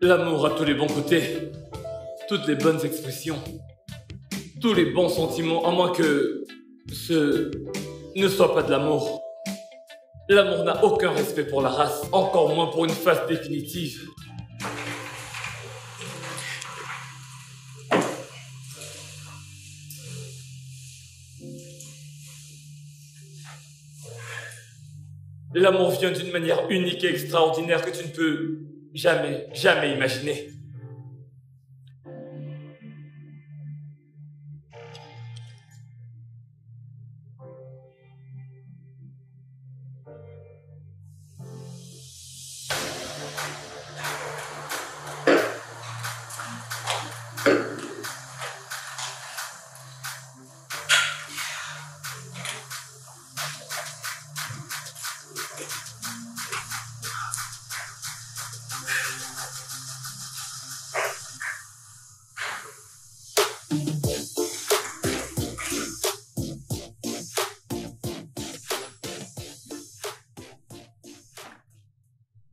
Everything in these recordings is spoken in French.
L'amour à tous les bons côtés, toutes les bonnes expressions, tous les bons sentiments, à moins que ce ne soit pas de l'amour. L'amour n'a aucun respect pour la race, encore moins pour une phase définitive. L'amour vient d'une manière unique et extraordinaire que tu ne peux jamais, jamais imaginer.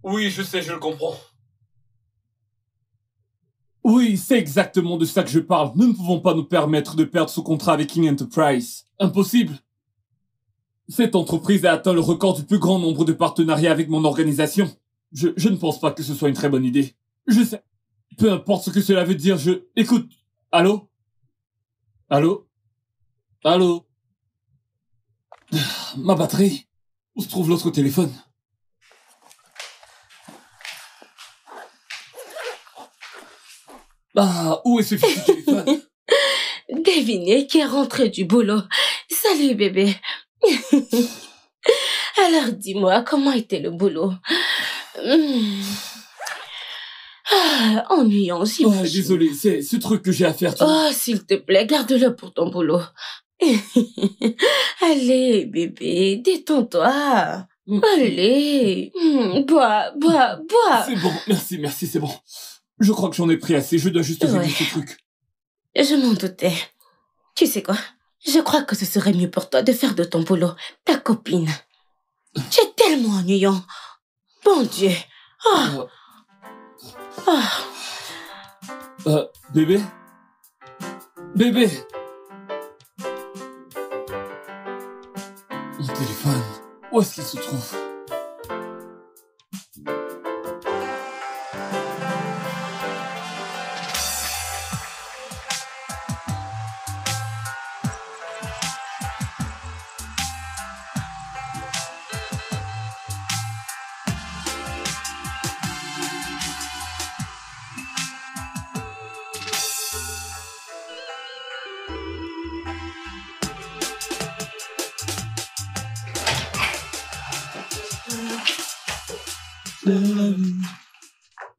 Oui, je sais, je le comprends. Oui, c'est exactement de ça que je parle. Nous ne pouvons pas nous permettre de perdre ce contrat avec King Enterprise. Impossible. Cette entreprise a atteint le record du plus grand nombre de partenariats avec mon organisation. Je ne pense pas que ce soit une très bonne idée. Je sais. Peu importe ce que cela veut dire, Écoute. Allô? Allô? Allô? Ma batterie? Où se trouve l'autre téléphone? Ah, où est ce fichu téléphone? Devinez qui est rentré du boulot. Salut bébé. Alors dis-moi, comment était le boulot? Ah, ennuyant, j'imagine. Oh, désolé, c'est ce truc que j'ai à faire. Oh, s'il te plaît, garde-le pour ton boulot. Allez bébé, détends-toi. Allez, bois. C'est bon, merci, c'est bon. Je crois que j'en ai pris assez, je dois juste régler ce truc. Je m'en doutais. Tu sais quoi? Je crois que ce serait mieux pour toi de faire de ton boulot ta copine. Tu es tellement ennuyant. Bon Dieu. Bébé? Bébé? Mon téléphone, où est-ce qu'il se trouve?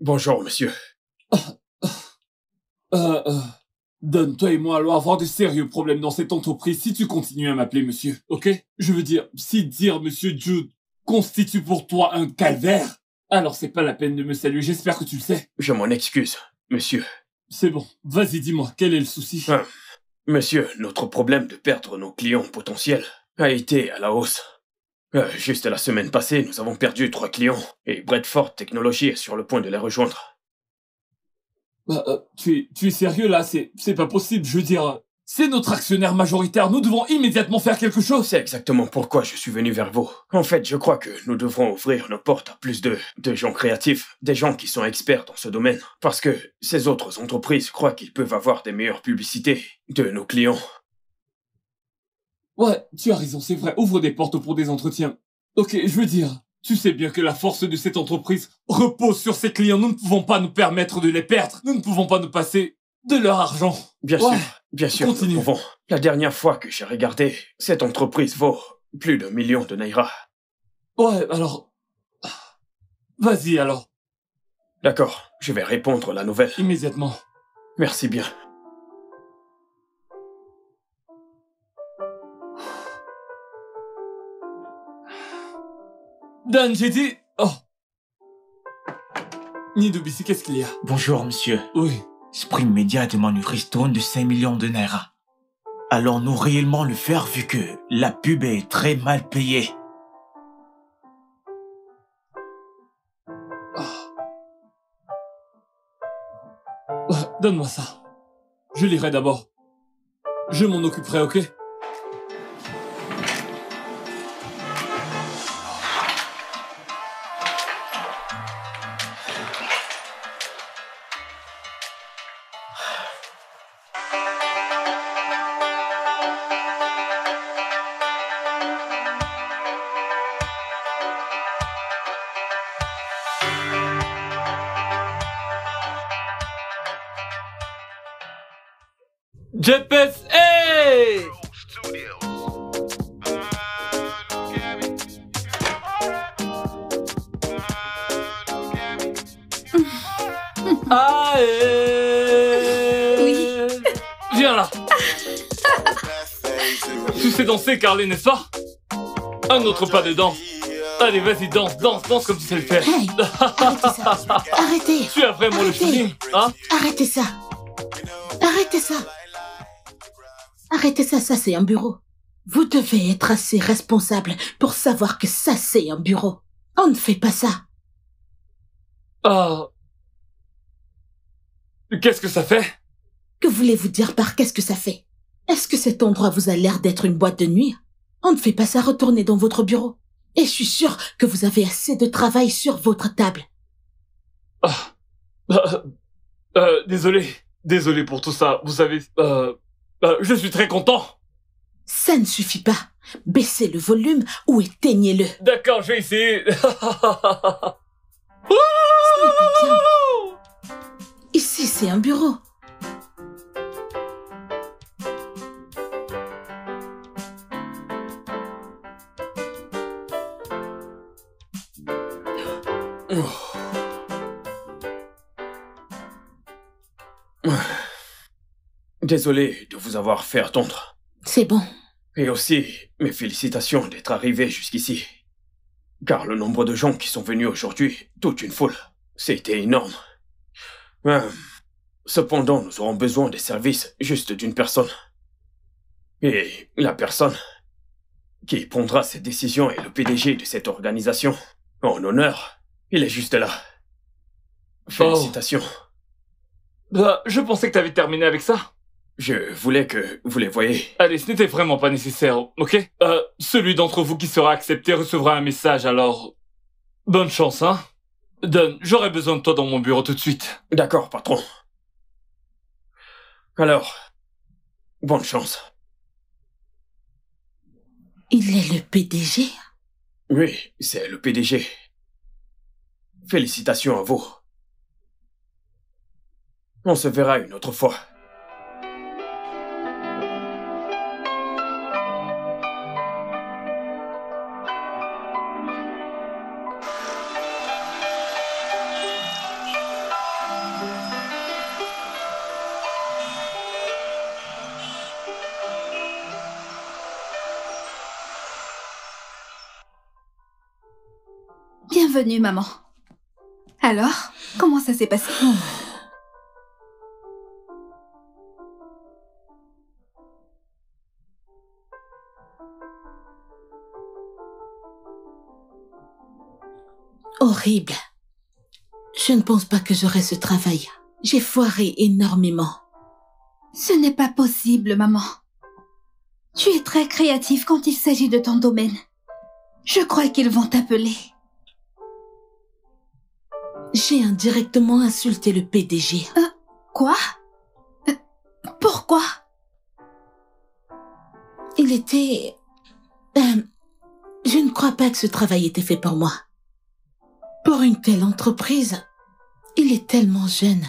Bonjour, monsieur. Don, toi et moi allons avoir de sérieux problèmes dans cette entreprise si tu continues à m'appeler monsieur, ok? Je veux dire, si dire monsieur Jude constitue pour toi un calvaire, alors c'est pas la peine de me saluer, j'espère que tu le sais. Je m'en excuse, monsieur. C'est bon, vas-y, dis-moi, quel est le souci? Monsieur, notre problème de perdre nos clients potentiels a été à la hausse. Juste la semaine passée, nous avons perdu 3 clients et Bradford Technology est sur le point de les rejoindre. Tu es sérieux là? C'est pas possible, je veux dire... C'est notre actionnaire majoritaire, nous devons immédiatement faire quelque chose. C'est exactement pourquoi je suis venu vers vous. En fait, je crois que nous devrons ouvrir nos portes à plus de gens créatifs, des gens qui sont experts dans ce domaine, parce que ces autres entreprises croient qu'ils peuvent avoir des meilleures publicités de nos clients. Ouais, tu as raison, c'est vrai, ouvre des portes pour des entretiens. Ok, je veux dire, tu sais bien que la force de cette entreprise repose sur ses clients, nous ne pouvons pas nous permettre de les perdre, nous ne pouvons pas nous passer de leur argent. Bien sûr, continue. Nous pouvons. La dernière fois que j'ai regardé, cette entreprise vaut plus de 1 million de Naira. Ouais, alors... Vas-y, alors. D'accord, je vais répondre à la nouvelle. Immédiatement. Merci bien. Dan, j'ai dit... Oh. Nidubisi, qu'est-ce qu'il y a? Bonjour, monsieur. Oui. Spring Media demande une ristourne de 5 millions de Naira. Allons-nous réellement le faire vu que la pub est très mal payée? Père, donne-moi ça. Je lirai d'abord. Je m'en occuperai, ok? JPS, hey! Ah, oui. Viens là. Tu sais danser, Carly, n'est-ce pas? Un autre pas de danse. Allez, vas-y, danse, danse, danse comme tu sais le faire. Hey, arrêtez ça. Arrêtez. Tu as vraiment le feeling, hein? Arrêtez ça. Arrêtez ça. Arrêtez ça, ça c'est un bureau. Vous devez être assez responsable pour savoir que ça c'est un bureau. On ne fait pas ça. Qu'est-ce que ça fait? Que voulez-vous dire par qu'est-ce que ça fait? Est-ce que cet endroit vous a l'air d'être une boîte de nuit? On ne fait pas ça, retournez dans votre bureau. Et je suis sûre que vous avez assez de travail sur votre table. Désolé. Désolé pour tout ça, vous savez... je suis très content. Ça ne suffit pas. Baissez le volume ou éteignez-le. D'accord, je vais essayer. Ici, c'est un bureau. Désolé de vous avoir fait attendre. C'est bon. Et aussi, mes félicitations d'être arrivé jusqu'ici. Car le nombre de gens qui sont venus aujourd'hui, toute une foule, c'était énorme. Cependant, nous aurons besoin des services juste d'une personne. Et la personne qui prendra cette décision est le PDG de cette organisation. En honneur, il est juste là. Félicitations. Je pensais que t'avais terminé avec ça. Je voulais que vous les voyiez. Allez, ce n'était vraiment pas nécessaire, ok? Celui d'entre vous qui sera accepté recevra un message, alors... Bonne chance, hein? Don, j'aurai besoin de toi dans mon bureau tout de suite. D'accord, patron. Alors... Bonne chance. Il est le PDG? Oui, c'est le PDG. Félicitations à vous. On se verra une autre fois. Bienvenue, maman. Alors, comment ça s'est passé? Horrible. Je ne pense pas que j'aurai ce travail. J'ai foiré énormément. Ce n'est pas possible, maman. Tu es très créatif quand il s'agit de ton domaine. Je crois qu'ils vont t'appeler. J'ai indirectement insulté le PDG. Quoi? Pourquoi? Il était... je ne crois pas que ce travail était fait pour moi. Pour une telle entreprise, il est tellement jeune.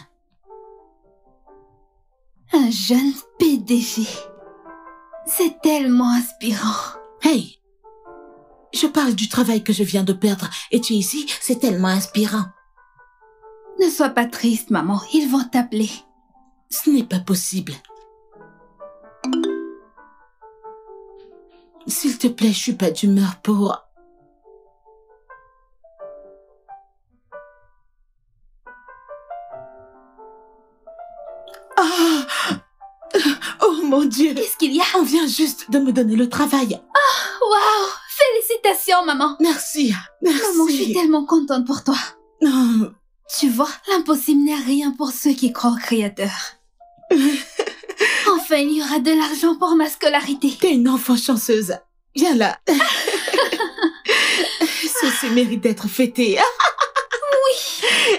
Un jeune PDG. C'est tellement inspirant. Hey! Je parle du travail que je viens de perdre et tu es ici, c'est tellement inspirant. Ne sois pas triste, maman. Ils vont t'appeler. Ce n'est pas possible. S'il te plaît, je suis pas d'humeur pour... Oh mon Dieu! Qu'est-ce qu'il y a? On vient juste de me donner le travail. Oh, waouh! Félicitations, maman. Merci. Maman, je suis tellement contente pour toi. Tu vois, l'impossible n'est rien pour ceux qui croient au créateur. Enfin, il y aura de l'argent pour ma scolarité. T'es une enfant chanceuse. Viens là. Ceci mérite d'être fêté. Oui.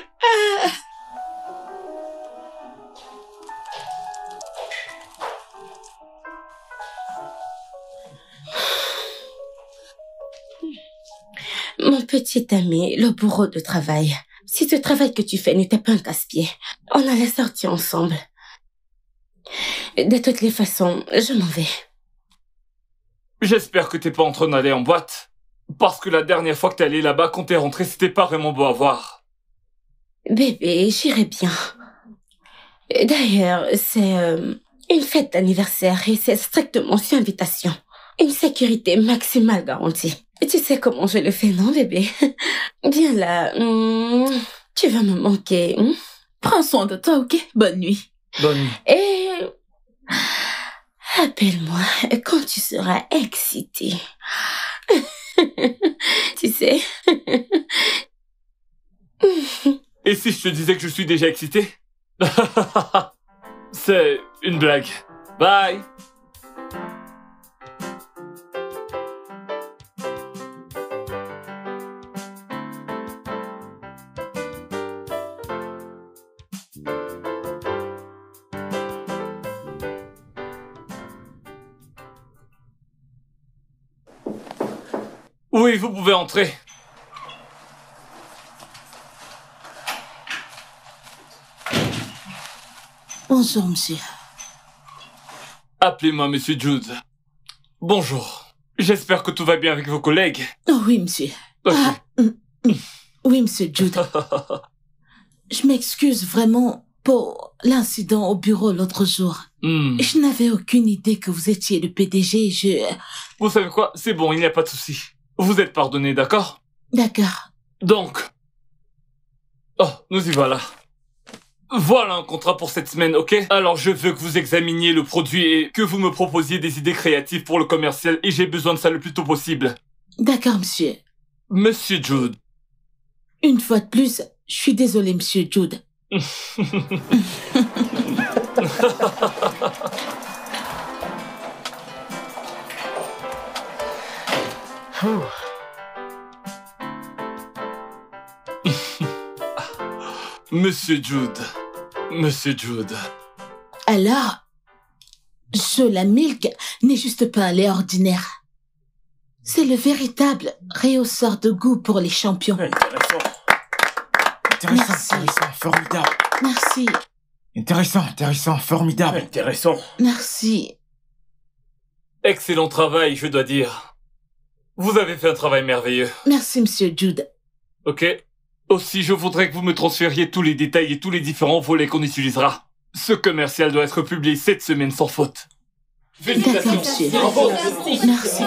Mon petit ami, le bourreau de travail. Si ce travail que tu fais n'était pas un casse-pied, on allait sortir ensemble. De toutes les façons, je m'en vais. J'espère que t'es pas en train d'aller en boîte. Parce que la dernière fois que t'es allé là-bas, quand t'es rentré, c'était pas vraiment beau à voir. Bébé, j'irai bien. D'ailleurs, c'est une fête d'anniversaire et c'est strictement sur invitation. Une sécurité maximale garantie. Tu sais comment je le fais, non, bébé? Bien là, tu vas me manquer. Prends soin de toi, ok? Bonne nuit. Bonne nuit. Et appelle-moi quand tu seras excitée. Tu sais. Et si je te disais que je suis déjà excitée? C'est une blague. Bye. Oui, vous pouvez entrer. Bonjour, monsieur. Appelez-moi monsieur Jude. Bonjour. J'espère que tout va bien avec vos collègues. Oh, oui, monsieur. Okay. Oui, monsieur Jude. Je m'excuse vraiment pour l'incident au bureau l'autre jour. Je n'avais aucune idée que vous étiez le PDG. Vous savez quoi? C'est bon, il n'y a pas de souci. Vous êtes pardonné, d'accord? D'accord. Donc... Oh, nous y voilà. Voilà un contrat pour cette semaine, ok? Alors je veux que vous examiniez le produit et que vous me proposiez des idées créatives pour le commercial et j'ai besoin de ça le plus tôt possible. D'accord, monsieur. Monsieur Jude. Une fois de plus, je suis désolé, monsieur Jude. Monsieur Jude, monsieur Jude. Alors, la Milk n'est juste pas un lait ordinaire. C'est le véritable réhausseur de goût pour les champions. Intéressant, formidable. Merci. Intéressant, formidable. Intéressant. Merci. Excellent travail, je dois dire. Vous avez fait un travail merveilleux. Merci, monsieur Jude. Ok. Aussi, je voudrais que vous me transfériez tous les détails et tous les différents volets qu'on utilisera. Ce commercial doit être publié cette semaine sans faute. Félicitations, monsieur. Bravo. Merci beaucoup. Merci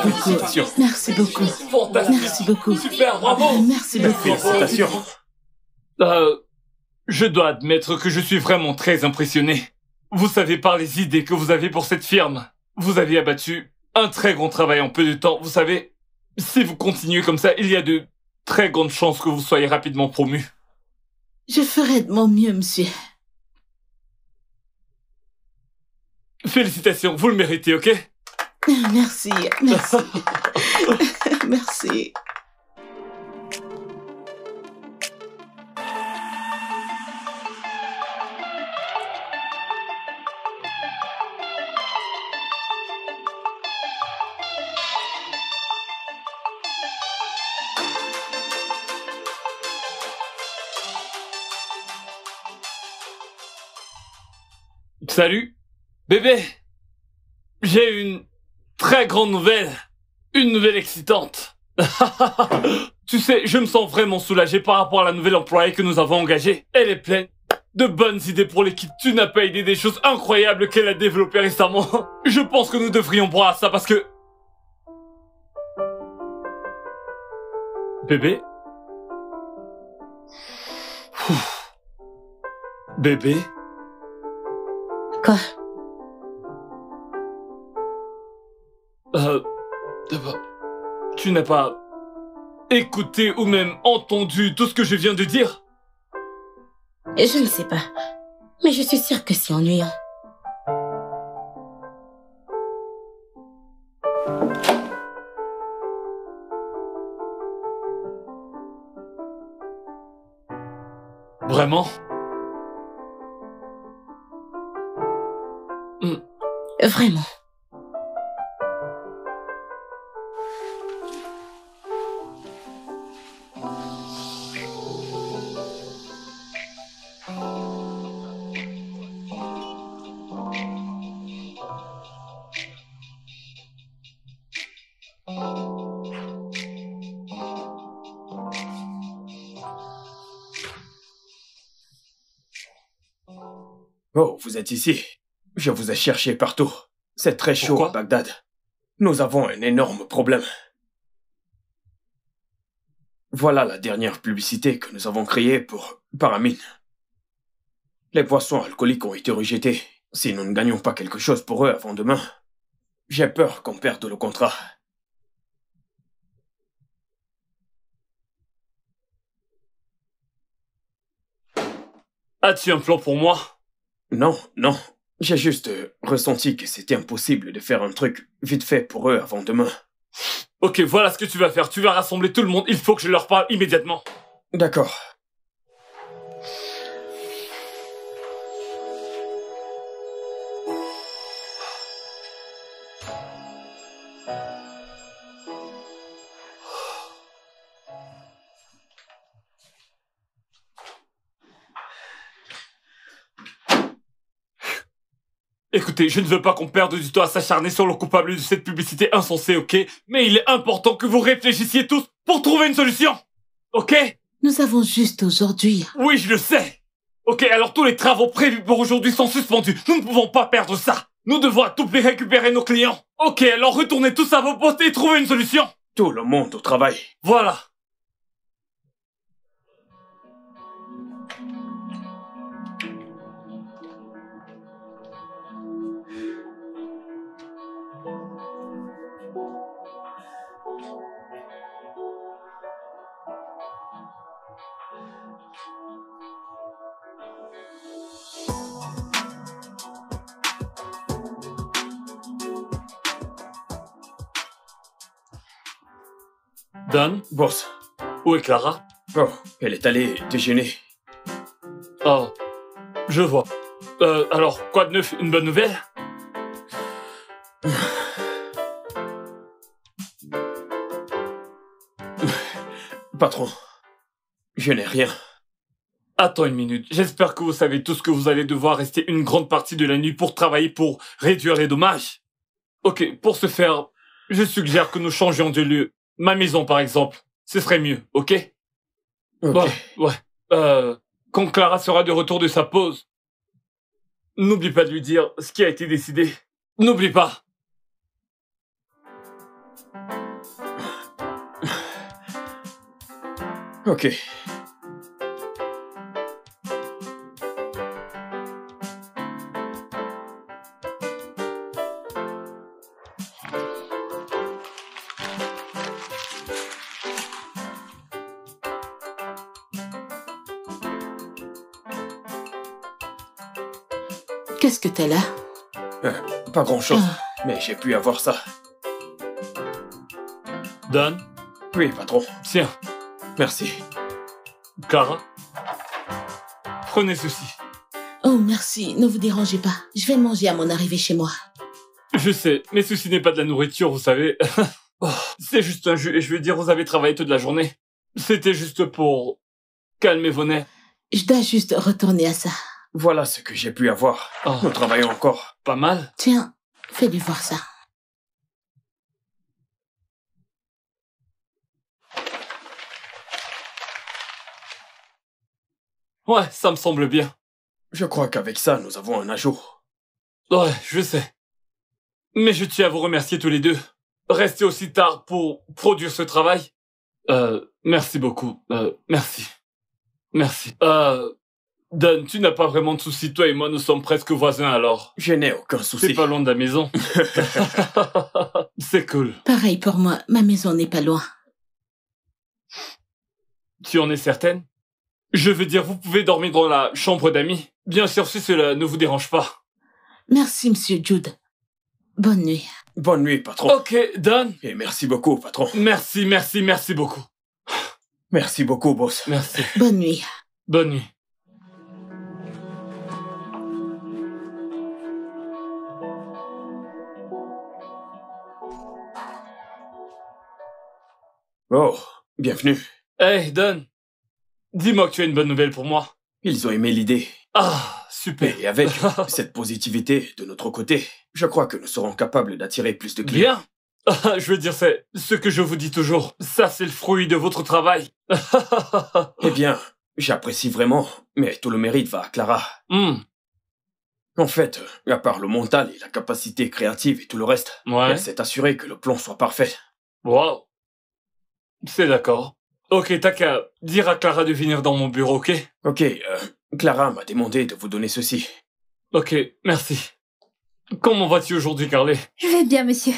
beaucoup. Fantastique. Merci beaucoup. Super, bravo. Merci beaucoup. Félicitations. Je dois admettre que je suis vraiment très impressionné. Vous savez, par les idées que vous avez pour cette firme, vous avez abattu un très grand travail en peu de temps, vous savez. Si vous continuez comme ça, il y a de très grandes chances que vous soyez rapidement promu. Je ferai de mon mieux, monsieur. Félicitations, vous le méritez, ok? Merci. Merci. Salut, bébé. J'ai une très grande nouvelle. Une nouvelle excitante. Tu sais, je me sens vraiment soulagé par rapport à la nouvelle employée que nous avons engagée. Elle est pleine de bonnes idées pour l'équipe. Tu n'as pas idée des choses incroyables qu'elle a développées récemment. Je pense que nous devrions boire à ça parce que... Bébé? Ouf. Bébé? Quoi? Tu n'as pas écouté ou même entendu tout ce que je viens de dire? Je ne sais pas, mais je suis sûre que c'est ennuyant. Vraiment? Vraiment. Oh, vous êtes ici. Je vous ai cherché partout. C'est très chaud. Pourquoi? À Bagdad. Nous avons un énorme problème. Voilà la dernière publicité que nous avons créée pour Paramine. Les boissons alcooliques ont été rejetées. Si nous ne gagnons pas quelque chose pour eux avant demain, j'ai peur qu'on perde le contrat. As-tu un plan pour moi ? Non, non. J'ai juste ressenti que c'était impossible de faire un truc vite fait pour eux avant demain. Ok, voilà ce que tu vas faire. Tu vas rassembler tout le monde. Il faut que je leur parle immédiatement. D'accord. Écoutez, je ne veux pas qu'on perde du temps à s'acharner sur le coupable de cette publicité insensée, ok? Mais il est important que vous réfléchissiez tous pour trouver une solution, ok? Nous avons juste aujourd'hui. Oui, je le sais. Ok, alors tous les travaux prévus pour aujourd'hui sont suspendus. Nous ne pouvons pas perdre ça. Nous devons à tout prix récupérer nos clients. Ok, alors retournez tous à vos postes et trouvez une solution. Tout le monde au travail. Voilà. Dan? Boss. Où est Clara? Oh, elle est allée déjeuner. Oh, je vois. Alors, quoi de neuf? Une bonne nouvelle? Patron, je n'ai rien. Attends une minute. J'espère que vous savez tous que vous allez devoir rester une grande partie de la nuit pour travailler pour réduire les dommages. Ok, pour ce faire, je suggère que nous changions de lieu. Ma maison, par exemple. Ce serait mieux, ok? Ok. Bon, ouais. Quand Clara sera de retour de sa pause, n'oublie pas de lui dire ce qui a été décidé. N'oublie pas. Ok. Qu'est-ce que t'as là? Pas grand-chose, mais j'ai pu avoir ça. Dan? Oui, patron. Tiens. Merci. Clara? Prenez ceci. Oh, merci. Ne vous dérangez pas. Je vais manger à mon arrivée chez moi. Je sais, mais ceci n'est pas de la nourriture, vous savez. C'est juste un jus et je veux dire, vous avez travaillé toute la journée. C'était juste pour calmer vos nerfs. Je dois juste retourner à ça. Voilà ce que j'ai pu avoir. Oh. Nous travaillons encore. Pas mal. Tiens, fais-lui voir ça. Ouais, ça me semble bien. Je crois qu'avec ça, nous avons un ajout. Ouais, je sais. Mais je tiens à vous remercier tous les deux. Restez aussi tard pour produire ce travail. Merci beaucoup. Merci. Merci. Dan, tu n'as pas vraiment de soucis. Toi et moi, nous sommes presque voisins, alors. Je n'ai aucun souci. C'est pas loin de la maison. C'est cool. Pareil pour moi. Ma maison n'est pas loin. Tu en es certaine? Je veux dire, vous pouvez dormir dans la chambre d'amis. Bien sûr, si cela ne vous dérange pas. Merci, monsieur Jude. Bonne nuit. Bonne nuit, patron. Ok, Dan. Et merci beaucoup, patron. Merci, merci, merci beaucoup. Merci beaucoup, boss. Merci. Bonne nuit. Bonne nuit. Oh, bienvenue. Hey, Dan. Dis-moi que tu as une bonne nouvelle pour moi. Ils ont aimé l'idée. Ah, super. Et avec cette positivité de notre côté, je crois que nous serons capables d'attirer plus de clients. Bien. Je veux dire, c'est ce que je vous dis toujours. Ça, c'est le fruit de votre travail. Eh bien, j'apprécie vraiment, mais tout le mérite va à Clara. En fait, à part le mental et la capacité créative et tout le reste, elle s'est assurée que le plan soit parfait. Wow. C'est d'accord. Ok, t'as qu'à dire à Clara de venir dans mon bureau, ok? Ok, Clara m'a demandé de vous donner ceci. Ok, merci. Comment vas-tu aujourd'hui, Carly? Je vais bien, monsieur.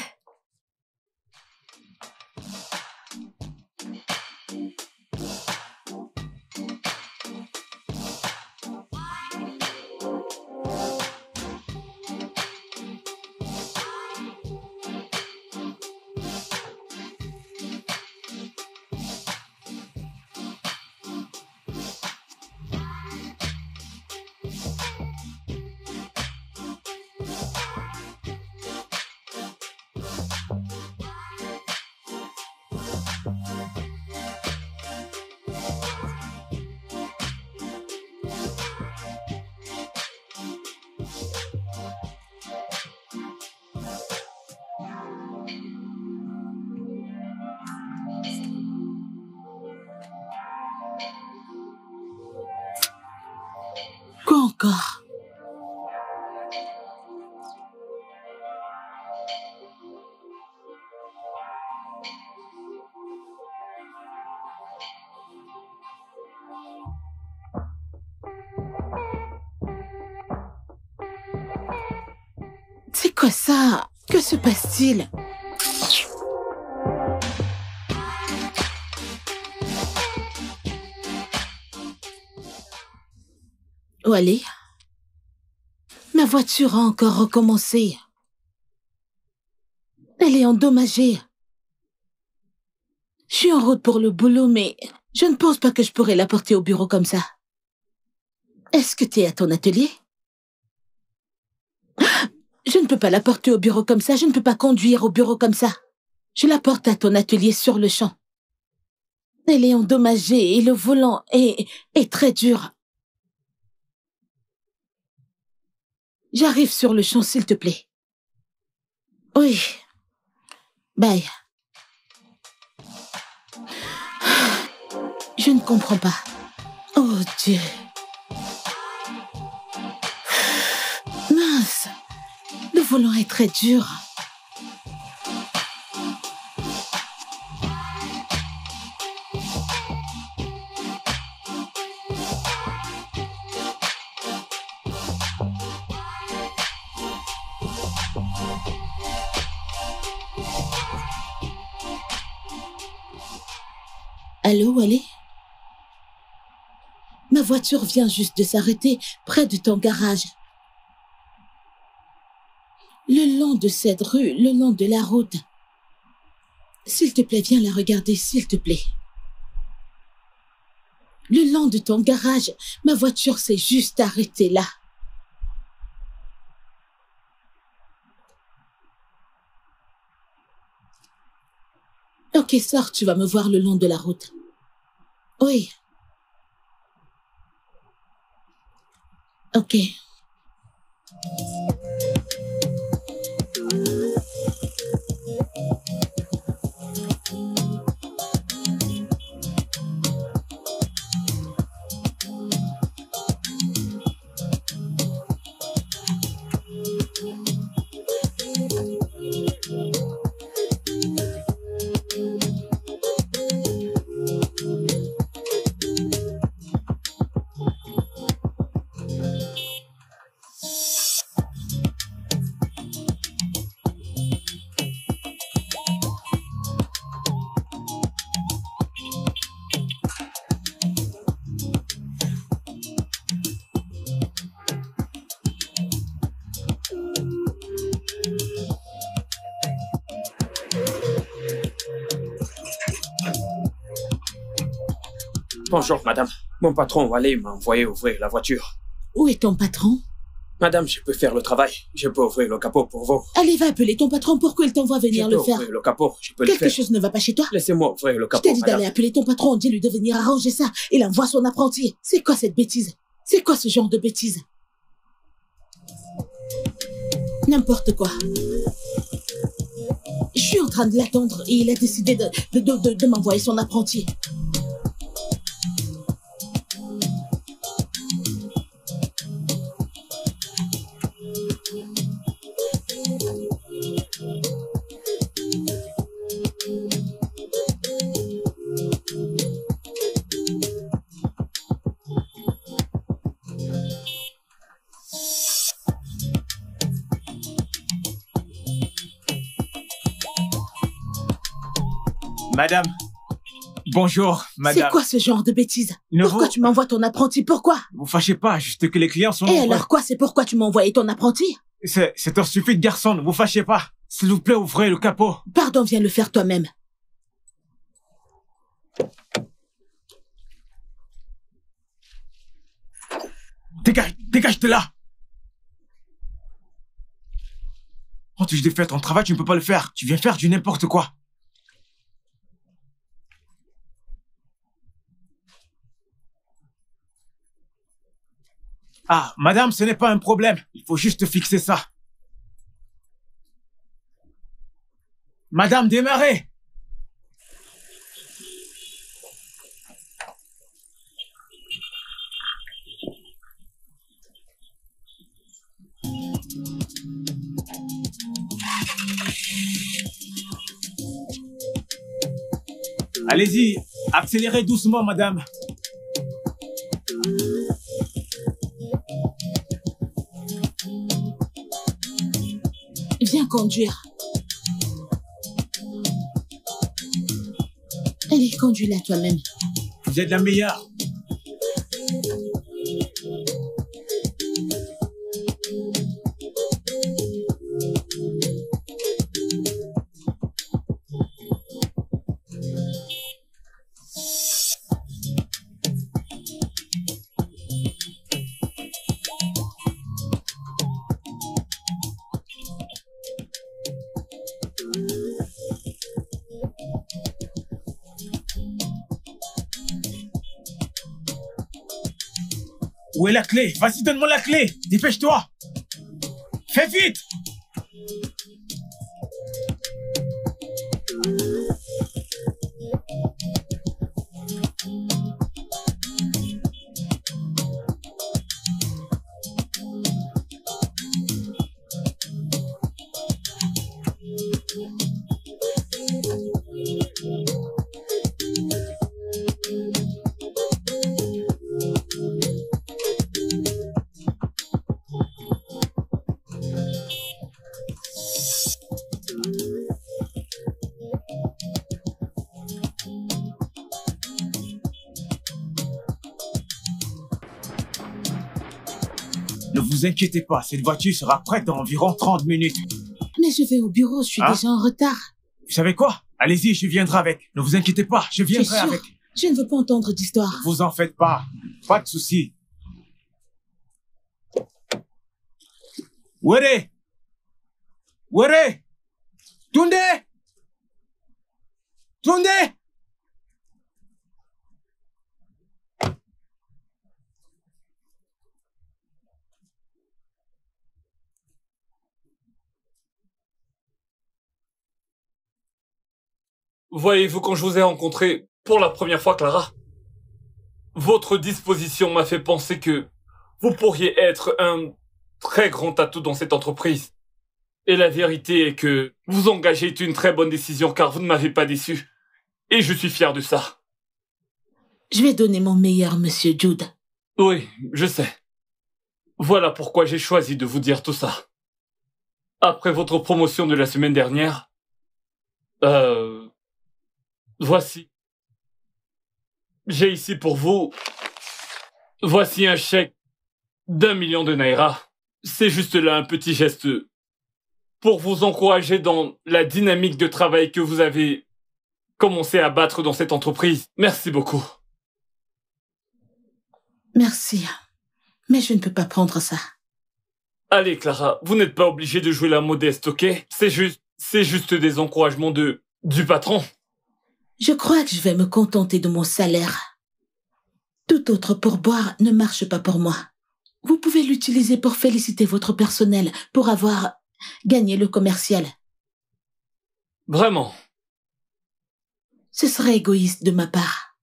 Encore. C'est quoi ça? Que se passe-t-il? Allez. Ma voiture a encore recommencé. Elle est endommagée. Je suis en route pour le boulot, mais je ne pense pas que je pourrais la porter au bureau comme ça. Est-ce que tu es à ton atelier? Je ne peux pas la porter au bureau comme ça. Je ne peux pas conduire au bureau comme ça. Je la porte à ton atelier sur le champ. Elle est endommagée et le volant est très dur. J'arrive sur le champ, s'il te plaît. Oui. Bye. Je ne comprends pas. Oh, Dieu. Mince. Le volant est très dur. Allô, allez? Ma voiture vient juste de s'arrêter près de ton garage. Le long de cette rue, le long de la route. S'il te plaît, viens la regarder, s'il te plaît. Le long de ton garage, ma voiture s'est juste arrêtée là. Ok, sors, tu vas me voir le long de la route. Oui. Ok. Bonjour, madame. Mon patron, Wally, m'a envoyé ouvrir la voiture. Où est ton patron? Madame, je peux faire le travail. Je peux ouvrir le capot pour vous. Allez, va appeler ton patron pour qu'il t'envoie venir le faire. Je peux ouvrir le capot, je peux le faire. Quelque chose ne va pas chez toi? Laissez-moi ouvrir le capot, madame. Je t'ai dit d'aller appeler ton patron, dis-lui de venir arranger ça. Il envoie son apprenti. C'est quoi cette bêtise? C'est quoi ce genre de bêtise? N'importe quoi. Je suis en train de l'attendre et il a décidé de m'envoyer son apprenti. Madame, bonjour, madame. C'est quoi ce genre de bêtises? Pourquoi tu m'envoies ton apprenti? Pourquoi? Vous fâchez pas, juste que les clients sont... Et alors quoi? C'est pourquoi tu m'as envoyé ton apprenti? C'est un stupide garçon, ne vous fâchez pas. S'il vous plaît, ouvrez le capot. Pardon, viens le faire toi-même. Dégage, dégage de là. Quand tu devais faire ton travail, tu ne peux pas le faire. Tu viens faire du n'importe quoi. Ah, madame, ce n'est pas un problème. Il faut juste fixer ça. Madame, démarrez. Allez-y, accélérez doucement, madame. Viens conduire. Allez, conduis-la toi-même. Vous êtes la meilleure. Où est la clé? Vas-y, donne-moi la clé. Dépêche-toi. Fais vite. Ne vous inquiétez pas, cette voiture sera prête dans environ 30 minutes. Mais je vais au bureau, je suis déjà en retard. Vous savez quoi? Allez-y, je viendrai avec. Ne vous inquiétez pas, je viendrai avec. Je ne veux pas entendre d'histoire. Ne vous en faites pas, pas de souci. Wéré! Wéré! Tunde! Tunde! Voyez-vous, quand je vous ai rencontré pour la première fois, Clara, votre disposition m'a fait penser que vous pourriez être un très grand atout dans cette entreprise. Et la vérité est que vous engager est une très bonne décision car vous ne m'avez pas déçu. Et je suis fier de ça. Je vais donner mon meilleur, monsieur Jude. Oui, je sais. Voilà pourquoi j'ai choisi de vous dire tout ça. Après votre promotion de la semaine dernière, voici. J'ai ici pour vous. Voici un chèque d'1 million de naira. C'est juste là un petit geste pour vous encourager dans la dynamique de travail que vous avez commencé à battre dans cette entreprise. Merci beaucoup. Merci, mais je ne peux pas prendre ça. Allez, Clara, vous n'êtes pas obligée de jouer la modeste, ok? C'est juste des encouragements du patron. Je crois que je vais me contenter de mon salaire. Tout autre pourboire ne marche pas pour moi. Vous pouvez l'utiliser pour féliciter votre personnel pour avoir gagné le commercial. Vraiment. Ce serait égoïste de ma part.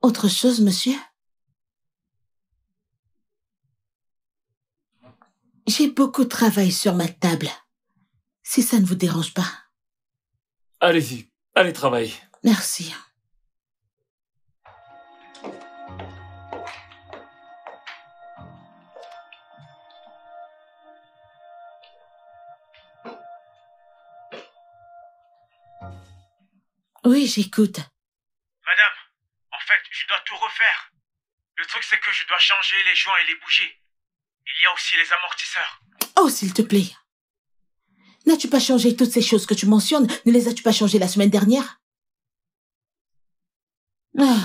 Autre chose, monsieur? J'ai beaucoup de travail sur ma table, si ça ne vous dérange pas. Allez-y, allez travailler. Merci. Oui, j'écoute. Madame, en fait, je dois tout refaire. Le truc, c'est que je dois changer les joints et les bougies. Il y a aussi les amortisseurs. Oh, s'il te plaît. N'as-tu pas changé toutes ces choses que tu mentionnes? Ne les as-tu pas changées la semaine dernière? Ah.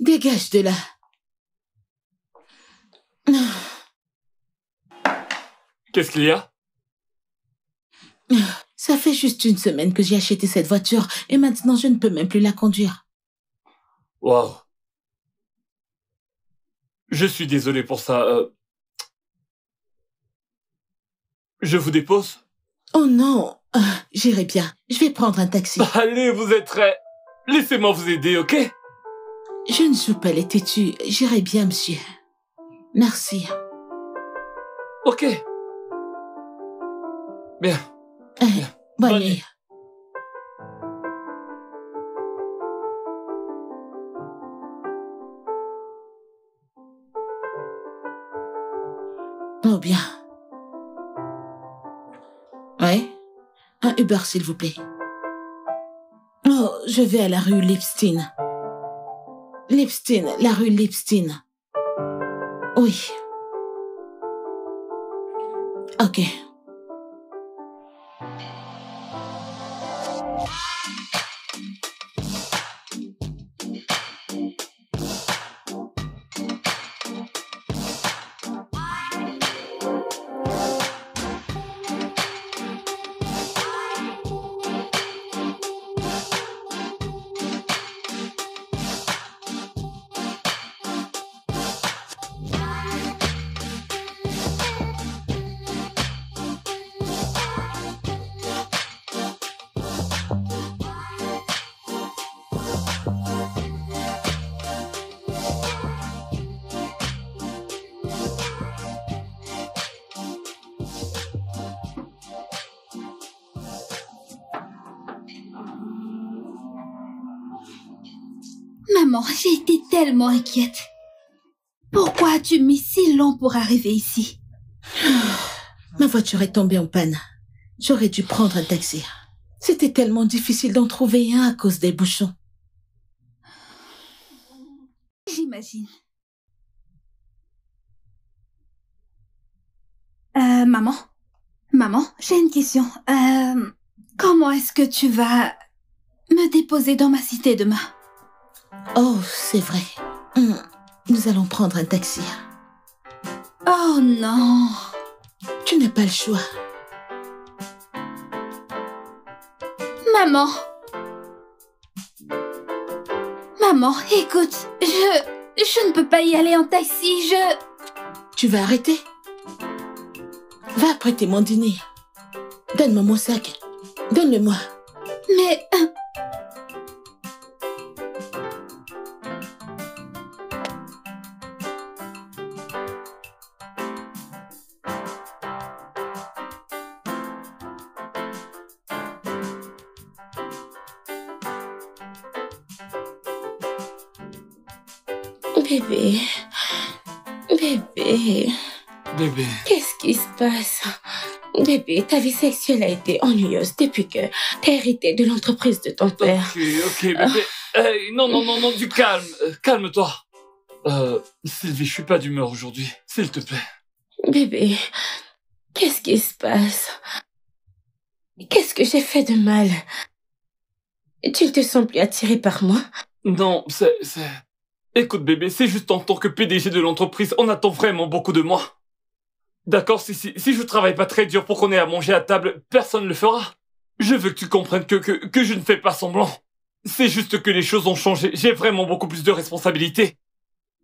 Dégage de là. Qu'est-ce qu'il y a? Ça fait juste une semaine que j'ai acheté cette voiture et maintenant je ne peux même plus la conduire. Waouh. Je suis désolé pour ça. Je vous dépose? Oh non, j'irai bien. Je vais prendre un taxi. Allez, vous êtes prêts. Laissez-moi vous aider, ok? Je ne joue pas les têtus. J'irai bien, monsieur. Merci. Ok. Bien. Bonne nuit. Oh bien. Ouais. Un Uber, s'il vous plaît. Oh, je vais à la rue Lipstein. Lipstein, la rue Lipstein. Oui. Ok. Maman, j'ai été tellement inquiète. Pourquoi as-tu mis si long pour arriver ici? Ma voiture est tombée en panne. J'aurais dû prendre un taxi. C'était tellement difficile d'en trouver un à cause des bouchons. J'imagine. Maman, j'ai une question. Comment est-ce que tu vas me déposer dans ma cité demain? Oh, c'est vrai. Nous allons prendre un taxi. Oh non. Tu n'as pas le choix. Maman, écoute, je ne peux pas y aller en taxi, Tu vas arrêter? Va prêter mon dîner. Donne-moi mon sac. Donne-le-moi. Mais... Bébé. Qu'est-ce qui se passe? Bébé, ta vie sexuelle a été ennuyeuse depuis que t'as hérité de l'entreprise de ton père. Ok, bébé. Non, du calme. Calme-toi. Sylvie, je suis pas d'humeur aujourd'hui. S'il te plaît. Bébé, qu'est-ce qui se passe? Qu'est-ce que j'ai fait de mal? Tu ne te sens plus attirée par moi? Non, c'est... Écoute bébé, c'est juste en tant que PDG de l'entreprise, on attend vraiment beaucoup de moi. D'accord, si je travaille pas très dur pour qu'on ait à manger à table, personne le fera. Je veux que tu comprennes que je ne fais pas semblant. C'est juste que les choses ont changé, j'ai vraiment beaucoup plus de responsabilités.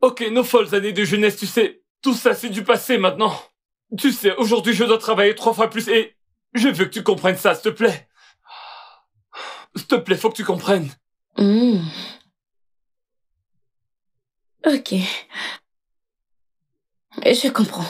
Ok, nos folles années de jeunesse, tu sais, tout ça c'est du passé maintenant. Tu sais, aujourd'hui je dois travailler 3 fois plus et... Je veux que tu comprennes ça, s'il te plaît. S'il te plaît, faut que tu comprennes. Mmh. Ok. Je comprends.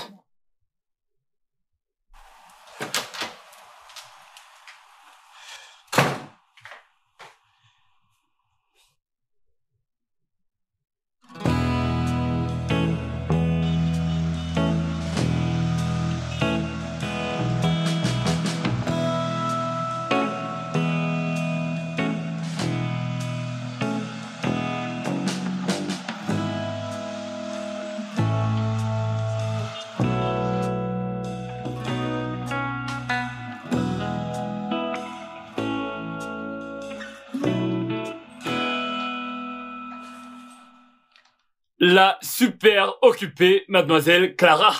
La super occupée mademoiselle Clara.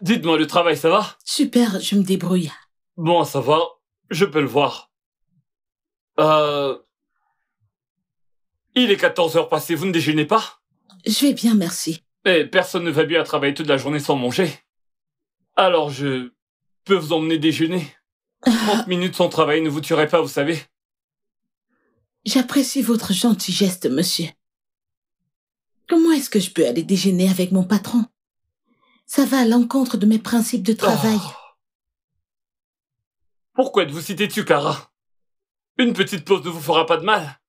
Dites-moi, le travail, ça va? Super, je me débrouille. Bon, ça va, je peux le voir. Il est 14h passées, vous ne déjeunez pas? Je vais bien, merci. Mais personne ne va bien à travailler toute la journée sans manger. Alors, je peux vous emmener déjeuner. 30 minutes sans travail ne vous tuerait pas, vous savez. J'apprécie votre gentil geste, monsieur. Comment est-ce que je peux aller déjeuner avec mon patron? Ça va à l'encontre de mes principes de travail. Oh. Pourquoi êtes-vous si têtue, Clara? Une petite pause ne vous fera pas de mal.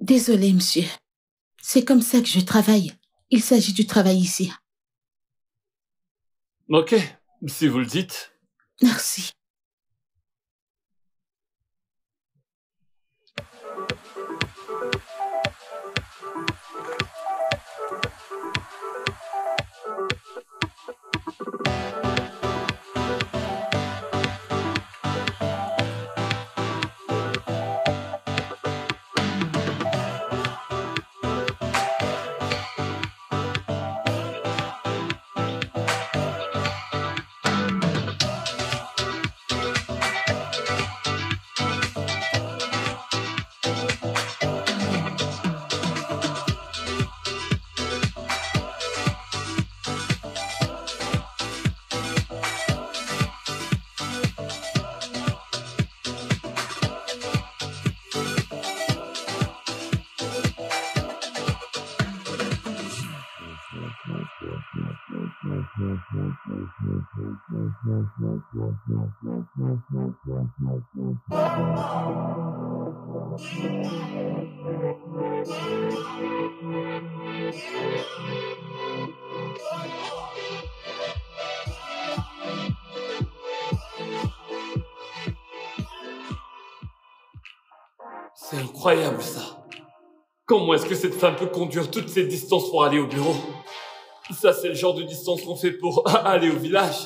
Désolé, monsieur. C'est comme ça que je travaille. Il s'agit du travail ici. Ok, si vous le dites. Merci. C'est incroyable ça. Comment est-ce que cette femme peut conduire toutes ces distances pour aller au bureau? Ça, c'est le genre de distance qu'on fait pour aller au village.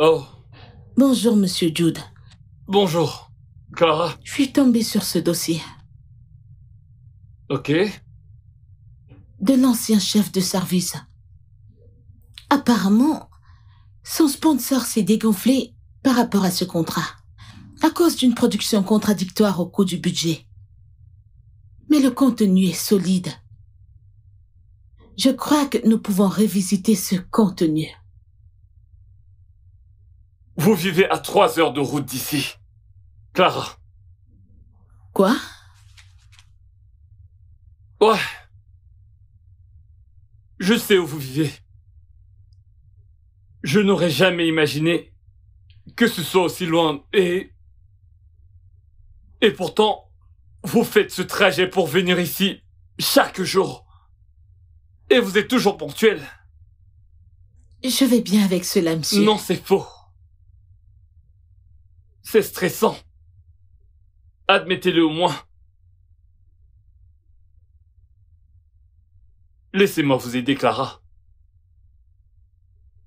Oh. Bonjour, monsieur Jude. Bonjour, Clara. Je suis tombée sur ce dossier. Ok. De l'ancien chef de service. Apparemment, son sponsor s'est dégonflé par rapport à ce contrat, à cause d'une production contradictoire au coût du budget. Mais le contenu est solide. Je crois que nous pouvons révisiter ce contenu. Vous vivez à 3 heures de route d'ici, Clara. Quoi? Ouais. Je sais où vous vivez. Je n'aurais jamais imaginé que ce soit aussi loin et pourtant, vous faites ce trajet pour venir ici chaque jour. Et vous êtes toujours ponctuel. Je vais bien avec cela, monsieur. Non, c'est faux. C'est stressant. Admettez-le au moins. Laissez-moi vous aider, Clara.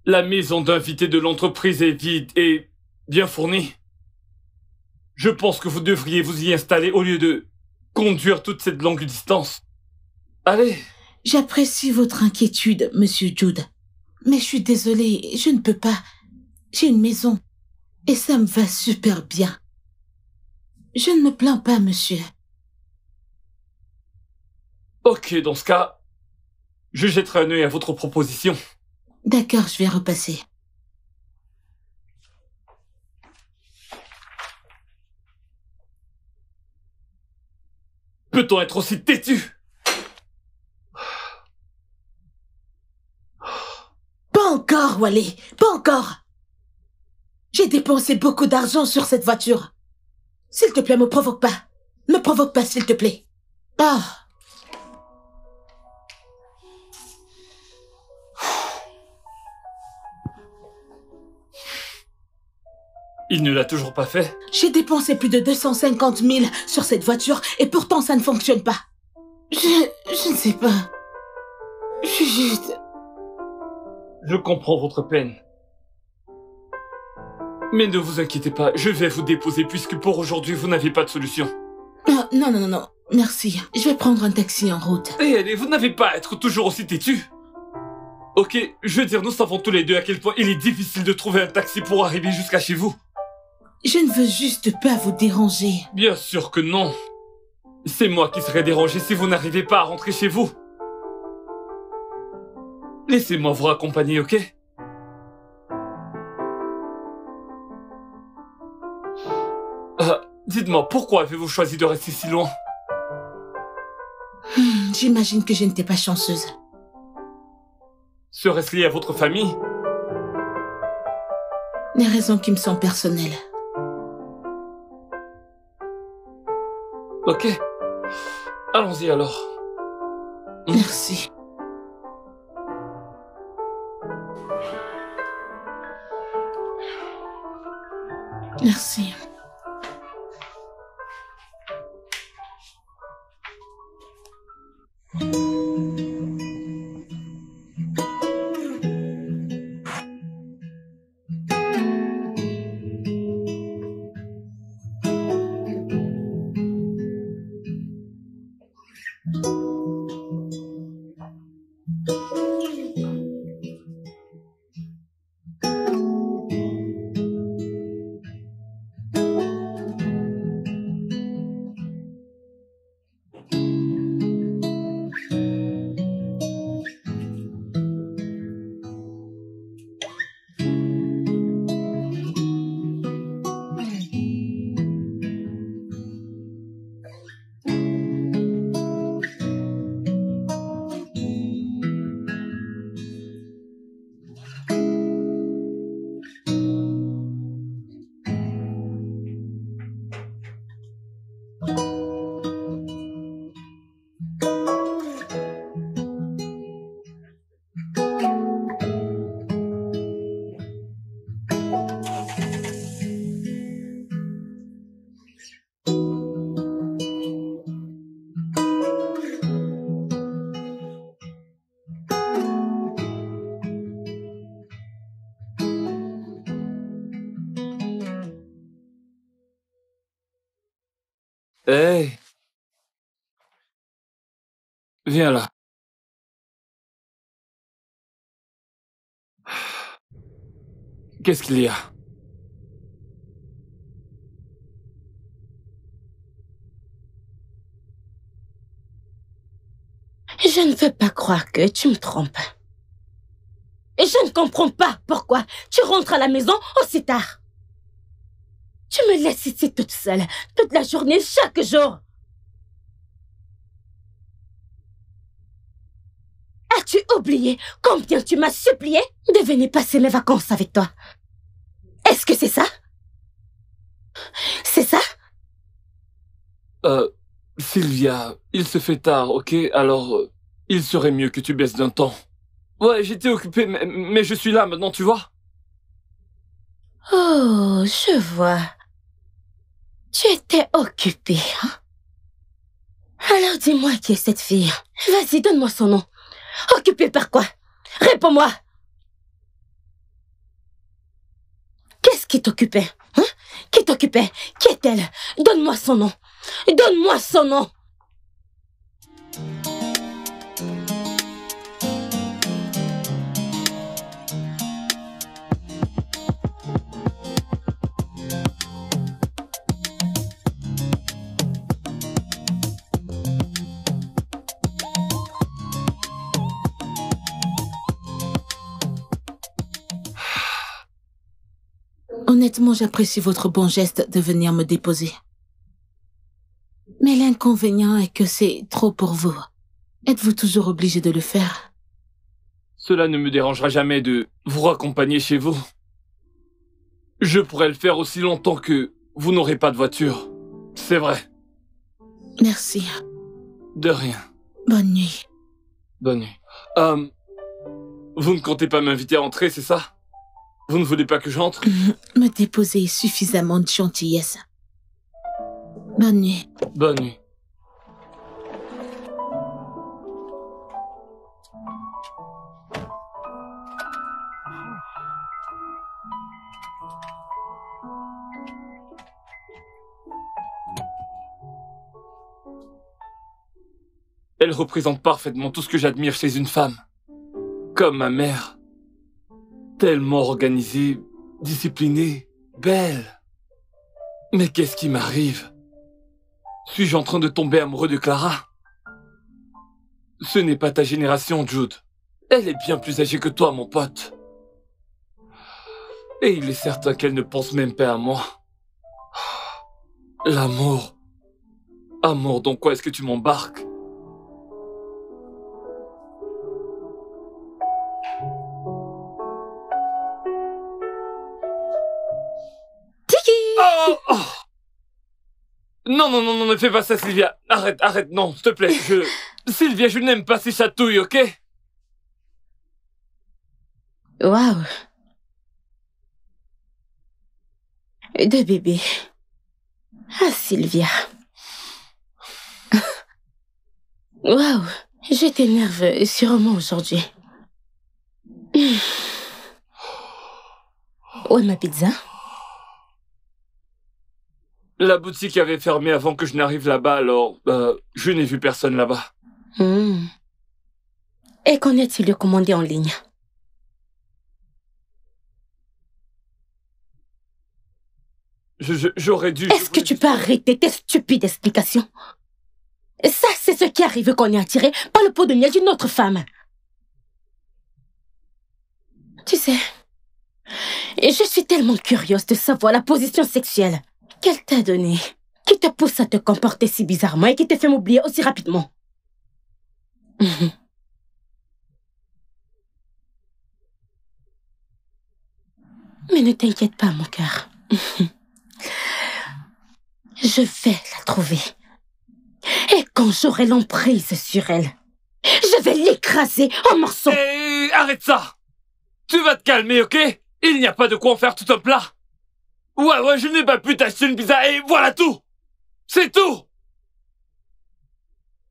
La maison d'invités de l'entreprise est vide et bien fournie. Je pense que vous devriez vous y installer au lieu de conduire toute cette longue distance. Allez. J'apprécie votre inquiétude, monsieur Jude. Mais je suis désolée, je ne peux pas. J'ai une maison. Et ça me va super bien. Je ne me plains pas, monsieur. Ok, dans ce cas, je jetterai un œil à votre proposition. D'accord, je vais repasser. Peut-on être aussi têtu? Pas encore, Wally, pas encore. J'ai dépensé beaucoup d'argent sur cette voiture. S'il te plaît, me provoque pas. Me provoque pas, s'il te plaît. Oh. Il ne l'a toujours pas fait. J'ai dépensé plus de 250 000 sur cette voiture et pourtant ça ne fonctionne pas. Je ne sais pas. Je suis juste... Je comprends votre peine. Mais ne vous inquiétez pas, je vais vous déposer puisque pour aujourd'hui vous n'avez pas de solution. Oh, non, non, non, merci. Je vais prendre un taxi en route. Et allez, vous n'avez pas à être toujours aussi têtu. Ok, je veux dire, nous savons tous les deux à quel point il est difficile de trouver un taxi pour arriver jusqu'à chez vous. Je ne veux juste pas vous déranger. Bien sûr que non. C'est moi qui serai dérangé si vous n'arrivez pas à rentrer chez vous. Laissez-moi vous accompagner, ok? Dites-moi, pourquoi avez-vous choisi de rester si loin? J'imagine que je n'étais pas chanceuse. Serait-ce lié à votre famille? Des raisons qui me sont personnelles. Ok. Allons-y alors. Merci. Merci. Hey! Viens là. Qu'est-ce qu'il y a? Je ne veux pas croire que tu me trompes. Et je ne comprends pas pourquoi tu rentres à la maison aussi tard. Tu me laisses ici toute seule, toute la journée, chaque jour. As-tu oublié combien tu m'as supplié de venir passer mes vacances avec toi? Est-ce que c'est ça? C'est ça? Sylvia, il se fait tard, ok? Alors, il serait mieux que tu baisses d'un temps. Ouais, j'étais occupée, mais je suis là maintenant, tu vois? Oh, je vois. Tu étais occupée, hein? Alors dis-moi qui est cette fille. Vas-y, donne-moi son nom. Occupée par quoi? Réponds-moi. Qu'est-ce qui t'occupait, hein? Qui t'occupait? Qui est-elle? Donne-moi son nom. Donne-moi son nom. Honnêtement, j'apprécie votre bon geste de venir me déposer. Mais l'inconvénient est que c'est trop pour vous. Êtes-vous toujours obligé de le faire? Cela ne me dérangera jamais de vous raccompagner chez vous. Je pourrais le faire aussi longtemps que vous n'aurez pas de voiture. C'est vrai. Merci. De rien. Bonne nuit. Bonne nuit. Vous ne comptez pas m'inviter à entrer, c'est ça? Vous ne voulez pas que j'entre? Me déposer suffisamment de gentillesse. Bonne nuit. Bonne nuit. Elle représente parfaitement tout ce que j'admire chez une femme. Comme ma mère. Tellement organisée, disciplinée, belle. Mais qu'est-ce qui m'arrive? Suis-je en train de tomber amoureux de Clara? Ce n'est pas ta génération, Jude. Elle est bien plus âgée que toi, mon pote. Et il est certain qu'elle ne pense même pas à moi. L'amour. Amour, dans quoi est-ce que tu m'embarques? Tiki! Oh, oh. Non, ne fais pas ça, Sylvia. Arrête, non, s'il te plaît, Sylvia, je n'aime pas ces chatouilles, ok? Waouh. Deux bébés. Ah, Sylvia. Waouh, je t'énerve sûrement aujourd'hui. Où est ma pizza? La boutique avait fermé avant que je n'arrive là-bas, alors je n'ai vu personne là-bas. Mmh. Et qu'en est-il de commander en ligne? J'aurais dû... Est-ce que tu peux arrêter tes stupides explications? Ça, c'est ce qui arrive quand on est attiré par le pot de miel d'une autre femme. Tu sais, je suis tellement curieuse de savoir la position sexuelle. Qu'elle t'a donné, qui te pousse à te comporter si bizarrement et qui te fait m'oublier aussi rapidement. Mais ne t'inquiète pas, mon cœur. Je vais la trouver. Et quand j'aurai l'emprise sur elle, je vais l'écraser en morceaux. Et arrête ça! Tu vas te calmer, ok? Il n'y a pas de quoi en faire tout un plat. Ouais, je n'ai pas pu t'acheter une pizza et voilà tout! C'est tout!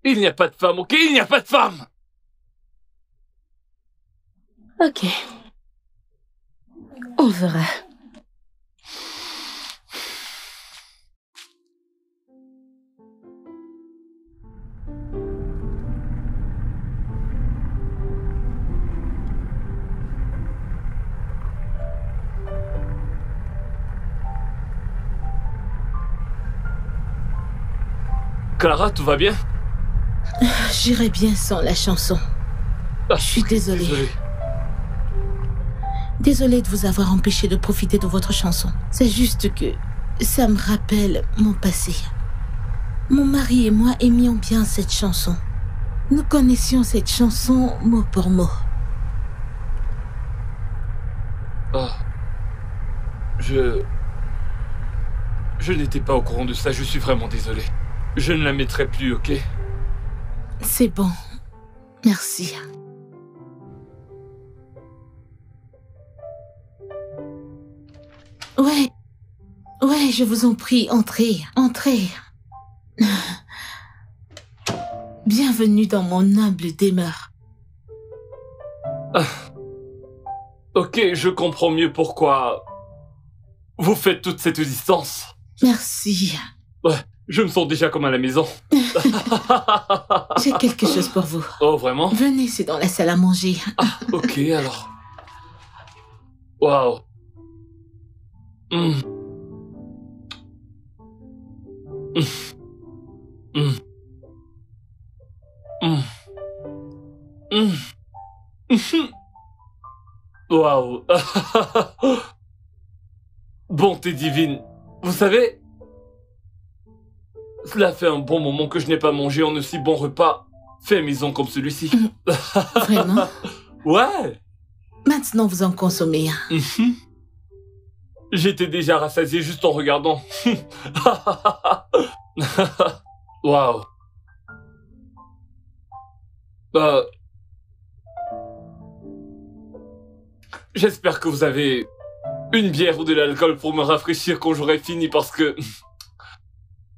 Il n'y a pas de femme, ok? Il n'y a pas de femme! Ok. On verra. Clara, tout va bien? J'irai bien sans la chanson. Je suis désolée. Désolée de vous avoir empêché de profiter de votre chanson. C'est juste que ça me rappelle mon passé. Mon mari et moi aimions bien cette chanson. Nous connaissions cette chanson mot pour mot. Je n'étais pas au courant de ça, je suis vraiment désolée. Je ne la mettrai plus, ok? C'est bon. Merci. Ouais, je vous en prie, entrez. Bienvenue dans mon humble demeure. Ok, je comprends mieux pourquoi vous faites toute cette distance. Merci. Ouais, je me sens déjà comme à la maison. J'ai quelque chose pour vous. Oh, vraiment? Venez, c'est dans la salle à manger. Ok, alors. Waouh. Waouh. Bonté divine. Vous savez, cela fait un bon moment que je n'ai pas mangé un aussi bon repas fait maison comme celui-ci. Vraiment? Ouais. Maintenant, vous en consommez. J'étais déjà rassasié juste en regardant. Waouh. J'espère que vous avez une bière ou de l'alcool pour me rafraîchir quand j'aurai fini parce que...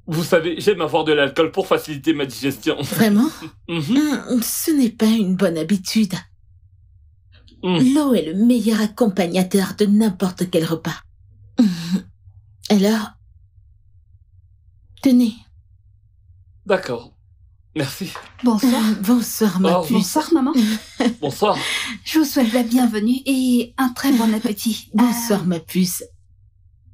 Vous savez, j'aime avoir de l'alcool pour faciliter ma digestion. Vraiment? Ce n'est pas une bonne habitude. L'eau est le meilleur accompagnateur de n'importe quel repas. Alors, tenez. D'accord. Merci. Bonsoir. Bonsoir, ma puce. Bonsoir, maman. Bonsoir. Je vous souhaite la bienvenue et un très bon appétit. Bonsoir, ma puce.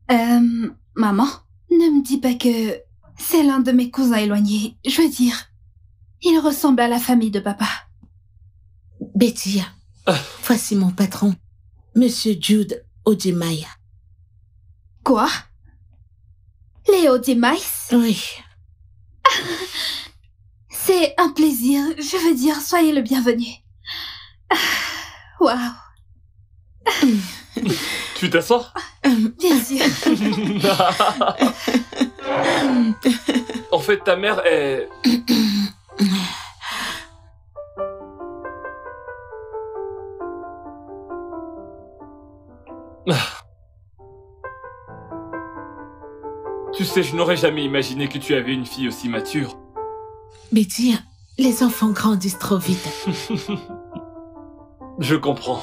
Maman, ne me dis pas que c'est l'un de mes cousins éloignés. Je veux dire, il ressemble à la famille de papa. Betty, voici mon patron, Monsieur Jude Odimaya. Quoi? Les Odimais? Oui. C'est un plaisir, je veux dire, soyez le bienvenu. Waouh. Tu t'assois? Bien sûr. En fait, ta mère est... Tu sais, je n'aurais jamais imaginé que tu avais une fille aussi mature. Betty, les enfants grandissent trop vite. Je comprends.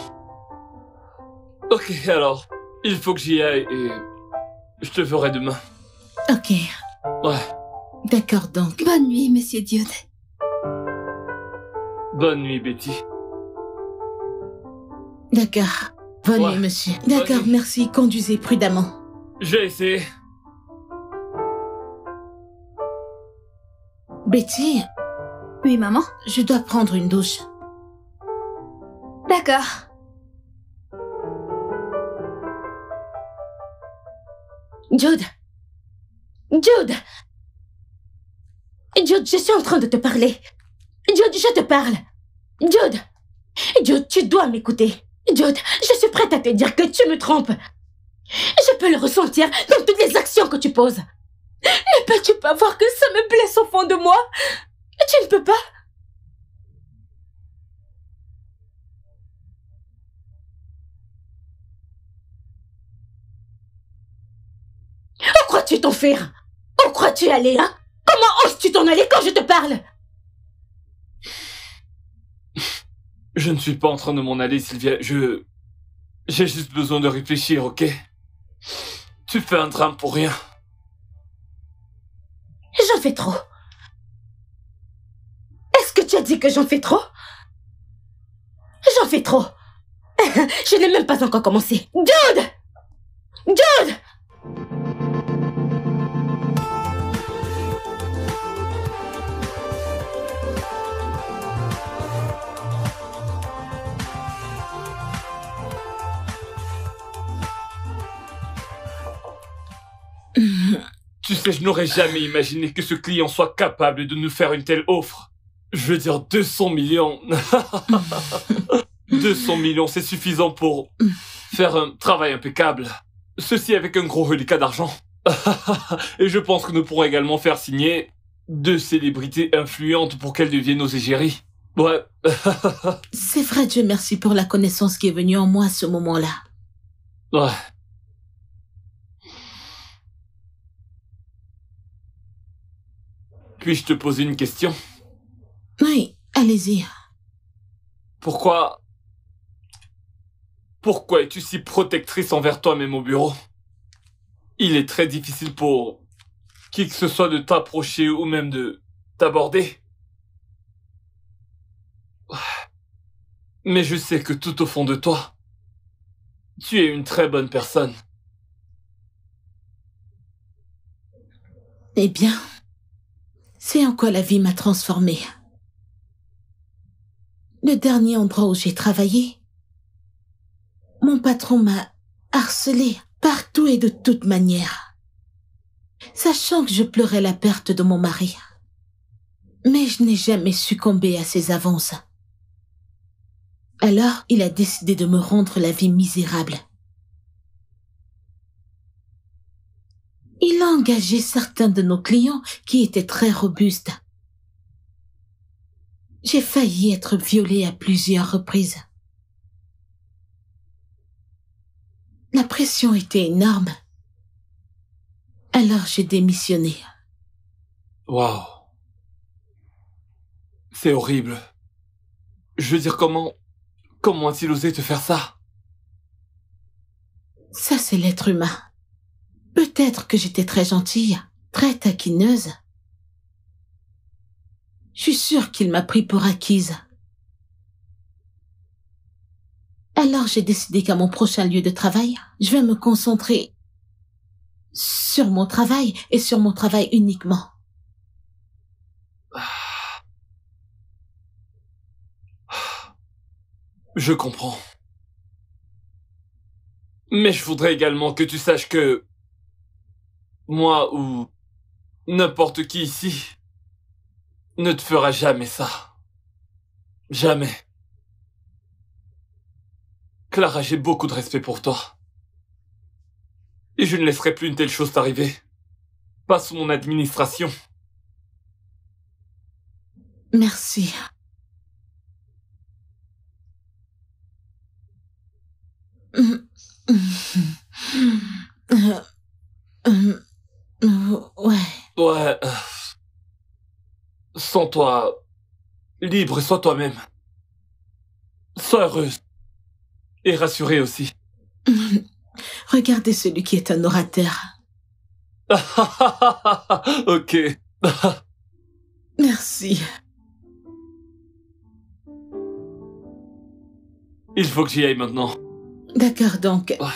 Ok, alors, il faut que j'y aille et je te verrai demain. Ok. Ouais. D'accord donc. Bonne nuit, Monsieur Diode. Bonne nuit, Betty. D'accord. Bonne nuit, monsieur. D'accord, merci. Conduisez prudemment. J'ai essayé. Betty? Oui, maman? Je dois prendre une douche. D'accord. Jude, je suis en train de te parler. Jude, je te parle. Jude, tu dois m'écouter. Jude, je suis prête à te dire que tu me trompes. Je peux le ressentir dans toutes les actions que tu poses. Ne peux-tu pas voir que ça me blesse au fond de moi? Tu ne peux pas? Où crois-tu t'enfuir? Où crois-tu aller, hein? Comment oses-tu t'en aller quand je te parle? Je ne suis pas en train de m'en aller, Sylvia. J'ai juste besoin de réfléchir, ok? Tu fais un drame pour rien. J'en fais trop. Est-ce que tu as dit que j'en fais trop? J'en fais trop. Je n'ai même pas encore commencé. Jude! Tu sais, je n'aurais jamais imaginé que ce client soit capable de nous faire une telle offre. Je veux dire, 200 millions. 200 millions, c'est suffisant pour faire un travail impeccable. Ceci avec un gros reliquat d'argent. Et je pense que nous pourrons également faire signer 2 célébrités influentes pour qu'elles deviennent nos égéries. Ouais. C'est vrai, Dieu merci pour la connaissance qui est venue en moi à ce moment-là. Ouais. Puis-je te poser une question? Oui, allez-y. Pourquoi es-tu si protectrice envers toi-même au bureau? Il est très difficile pour qui que ce soit de t'approcher ou même de t'aborder. Mais je sais que tout au fond de toi, tu es une très bonne personne. Eh bien, c'est en quoi la vie m'a transformée. Le dernier endroit où j'ai travaillé, mon patron m'a harcelée partout et de toute manière, sachant que je pleurais la perte de mon mari. Mais je n'ai jamais succombé à ses avances. Alors, il a décidé de me rendre la vie misérable. Il a engagé certains de nos clients qui étaient très robustes. J'ai failli être violée à plusieurs reprises. La pression était énorme. Alors j'ai démissionné. Waouh. C'est horrible. Je veux dire, comment a-t-il osé te faire ça? Ça, c'est l'être humain. Peut-être que j'étais très gentille, très taquineuse. Je suis sûre qu'il m'a pris pour acquise. Alors j'ai décidé qu'à mon prochain lieu de travail, je vais me concentrer sur mon travail et sur mon travail uniquement. Je comprends. Mais je voudrais également que tu saches que moi ou n'importe qui ici ne te fera jamais ça. Jamais. Clara, j'ai beaucoup de respect pour toi. Et je ne laisserai plus une telle chose t'arriver. Pas sous mon administration. Merci. Ouais. Ouais. Sens-toi libre, sois toi-même. Sois heureuse. Et rassurée aussi. Regardez celui qui est un orateur. Ok. Merci. Il faut que j'y aille maintenant. D'accord donc. Ouais.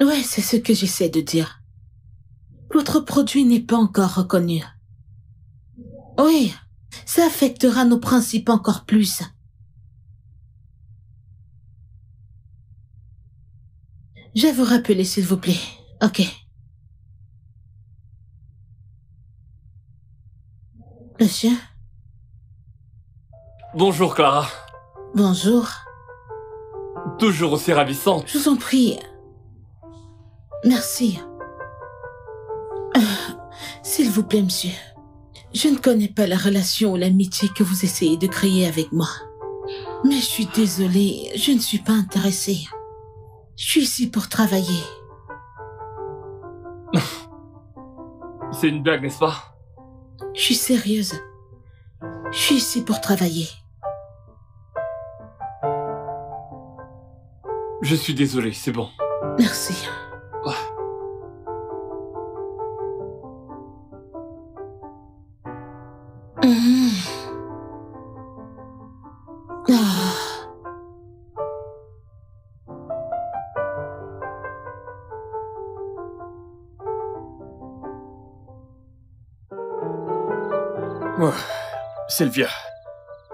Ouais, c'est ce que j'essaie de dire. Votre produit n'est pas encore reconnu. Oui, ça affectera nos principes encore plus. Je vais vous rappeler, s'il vous plaît. Ok. Monsieur? Bonjour, Clara. Bonjour. Toujours aussi ravissante. Je vous en prie. Merci. S'il vous plaît, monsieur. Je ne connais pas la relation ou l'amitié que vous essayez de créer avec moi. Mais je suis désolée, je ne suis pas intéressée. Je suis ici pour travailler. C'est une blague, n'est-ce pas? Je suis sérieuse. Je suis ici pour travailler. Je suis désolée, c'est bon. Merci. Ouais. Oh, Sylvia,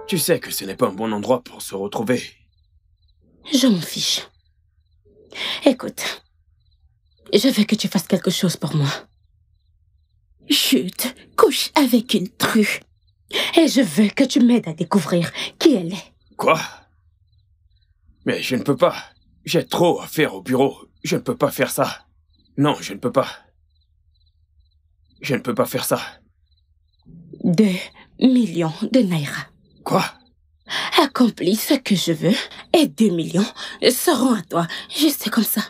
tu sais que ce n'est pas un bon endroit pour se retrouver. Je m'en fiche. Écoute, je veux que tu fasses quelque chose pour moi. Jude couche avec une true. Et je veux que tu m'aides à découvrir qui elle est. Quoi? Mais je ne peux pas. J'ai trop à faire au bureau. Je ne peux pas faire ça. Non, je ne peux pas. Je ne peux pas faire ça. 2 millions de naira. Quoi? Accomplis ce que je veux et 2 millions seront à toi, juste comme ça.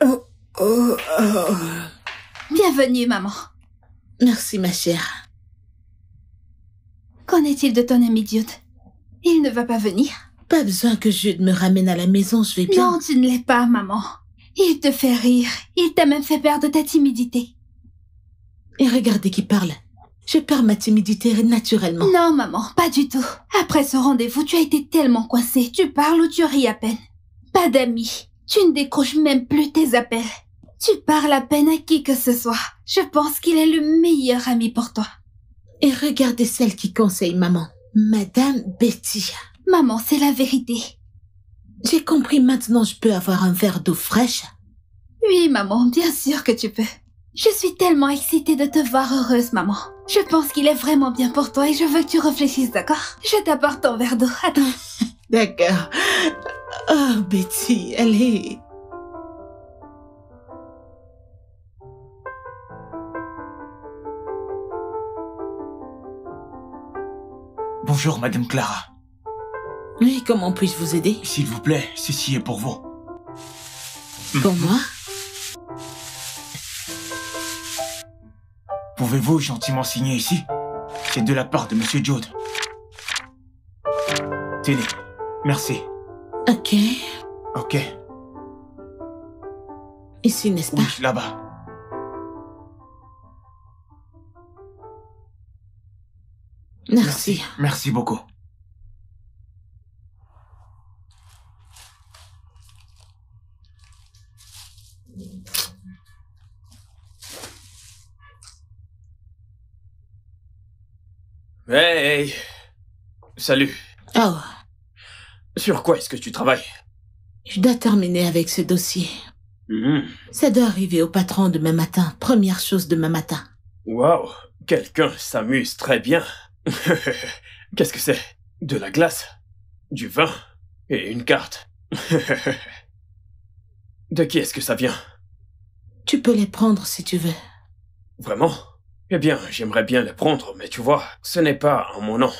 Oh, oh, oh. Bienvenue, maman. Merci, ma chère. Qu'en est-il de ton ami Jude? Il ne va pas venir? Pas besoin que Jude me ramène à la maison, je vais bien. Non, tu ne l'es pas, maman. Il te fait rire. Il t'a même fait perdre ta timidité. Et regardez qui parle. Je perds ma timidité naturellement. Non, maman, pas du tout. Après ce rendez-vous, tu as été tellement coincée. Tu parles ou tu ris à peine. Pas d'amis. Tu ne décroches même plus tes appels. Tu parles à peine à qui que ce soit. Je pense qu'il est le meilleur ami pour toi. Et regardez celle qui conseille maman, Madame Betty. Maman, c'est la vérité. J'ai compris, maintenant je peux avoir un verre d'eau fraîche. Oui, maman, bien sûr que tu peux. Je suis tellement excitée de te voir heureuse, maman. Je pense qu'il est vraiment bien pour toi et je veux que tu réfléchisses, d'accord? Je t'apporte ton verre d'eau, attends. D'accord. Oh, Betty, allez. Bonjour, Madame Clara. Oui, comment puis-je vous aider? S'il vous plaît, ceci est pour vous. Pour moi? Pouvez-vous gentiment signer ici? C'est de la part de Monsieur Jude. Tenez, merci. Ok. Ok. Ici, n'est-ce pas? Oui, là-bas. Merci. Merci beaucoup. Hey! Salut. Oh. Sur quoi est-ce que tu travailles? Je dois terminer avec ce dossier. Ça doit arriver au patron demain matin, première chose demain matin. Waouh, quelqu'un s'amuse très bien. Qu'est-ce que c'est? De la glace, du vin et une carte. De qui est-ce que ça vient? Tu peux les prendre si tu veux. Vraiment? Eh bien, j'aimerais bien les prendre, mais tu vois, ce n'est pas en mon nom.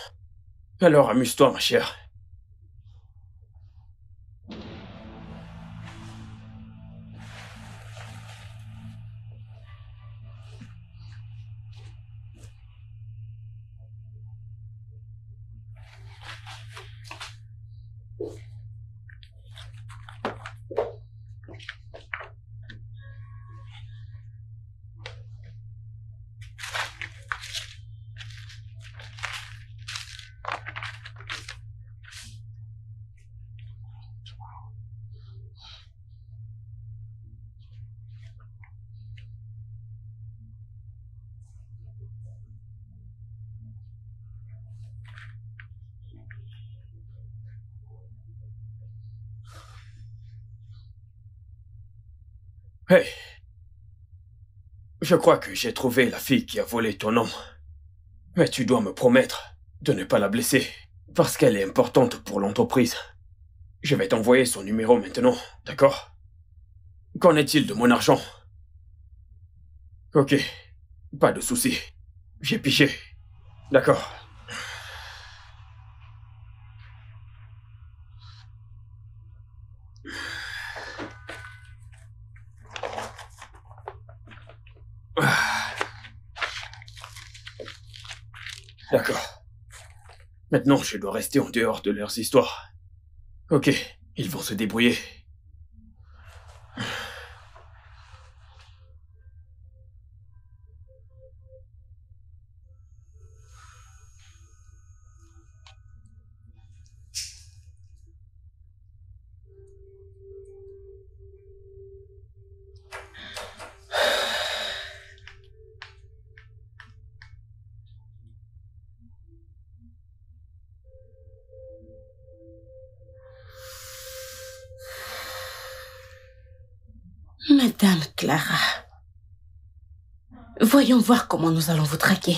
Alors amuse-toi, ma chère. Hé, hey, je crois que j'ai trouvé la fille qui a volé ton nom. Mais tu dois me promettre de ne pas la blesser, parce qu'elle est importante pour l'entreprise. Je vais t'envoyer son numéro maintenant, d'accord? Qu'en est-il de mon argent? Ok, pas de souci. J'ai piché. D'accord. D'accord. Maintenant, je dois rester en dehors de leurs histoires. Ok, ils vont se débrouiller. Madame Clara, voyons voir comment nous allons vous traquer.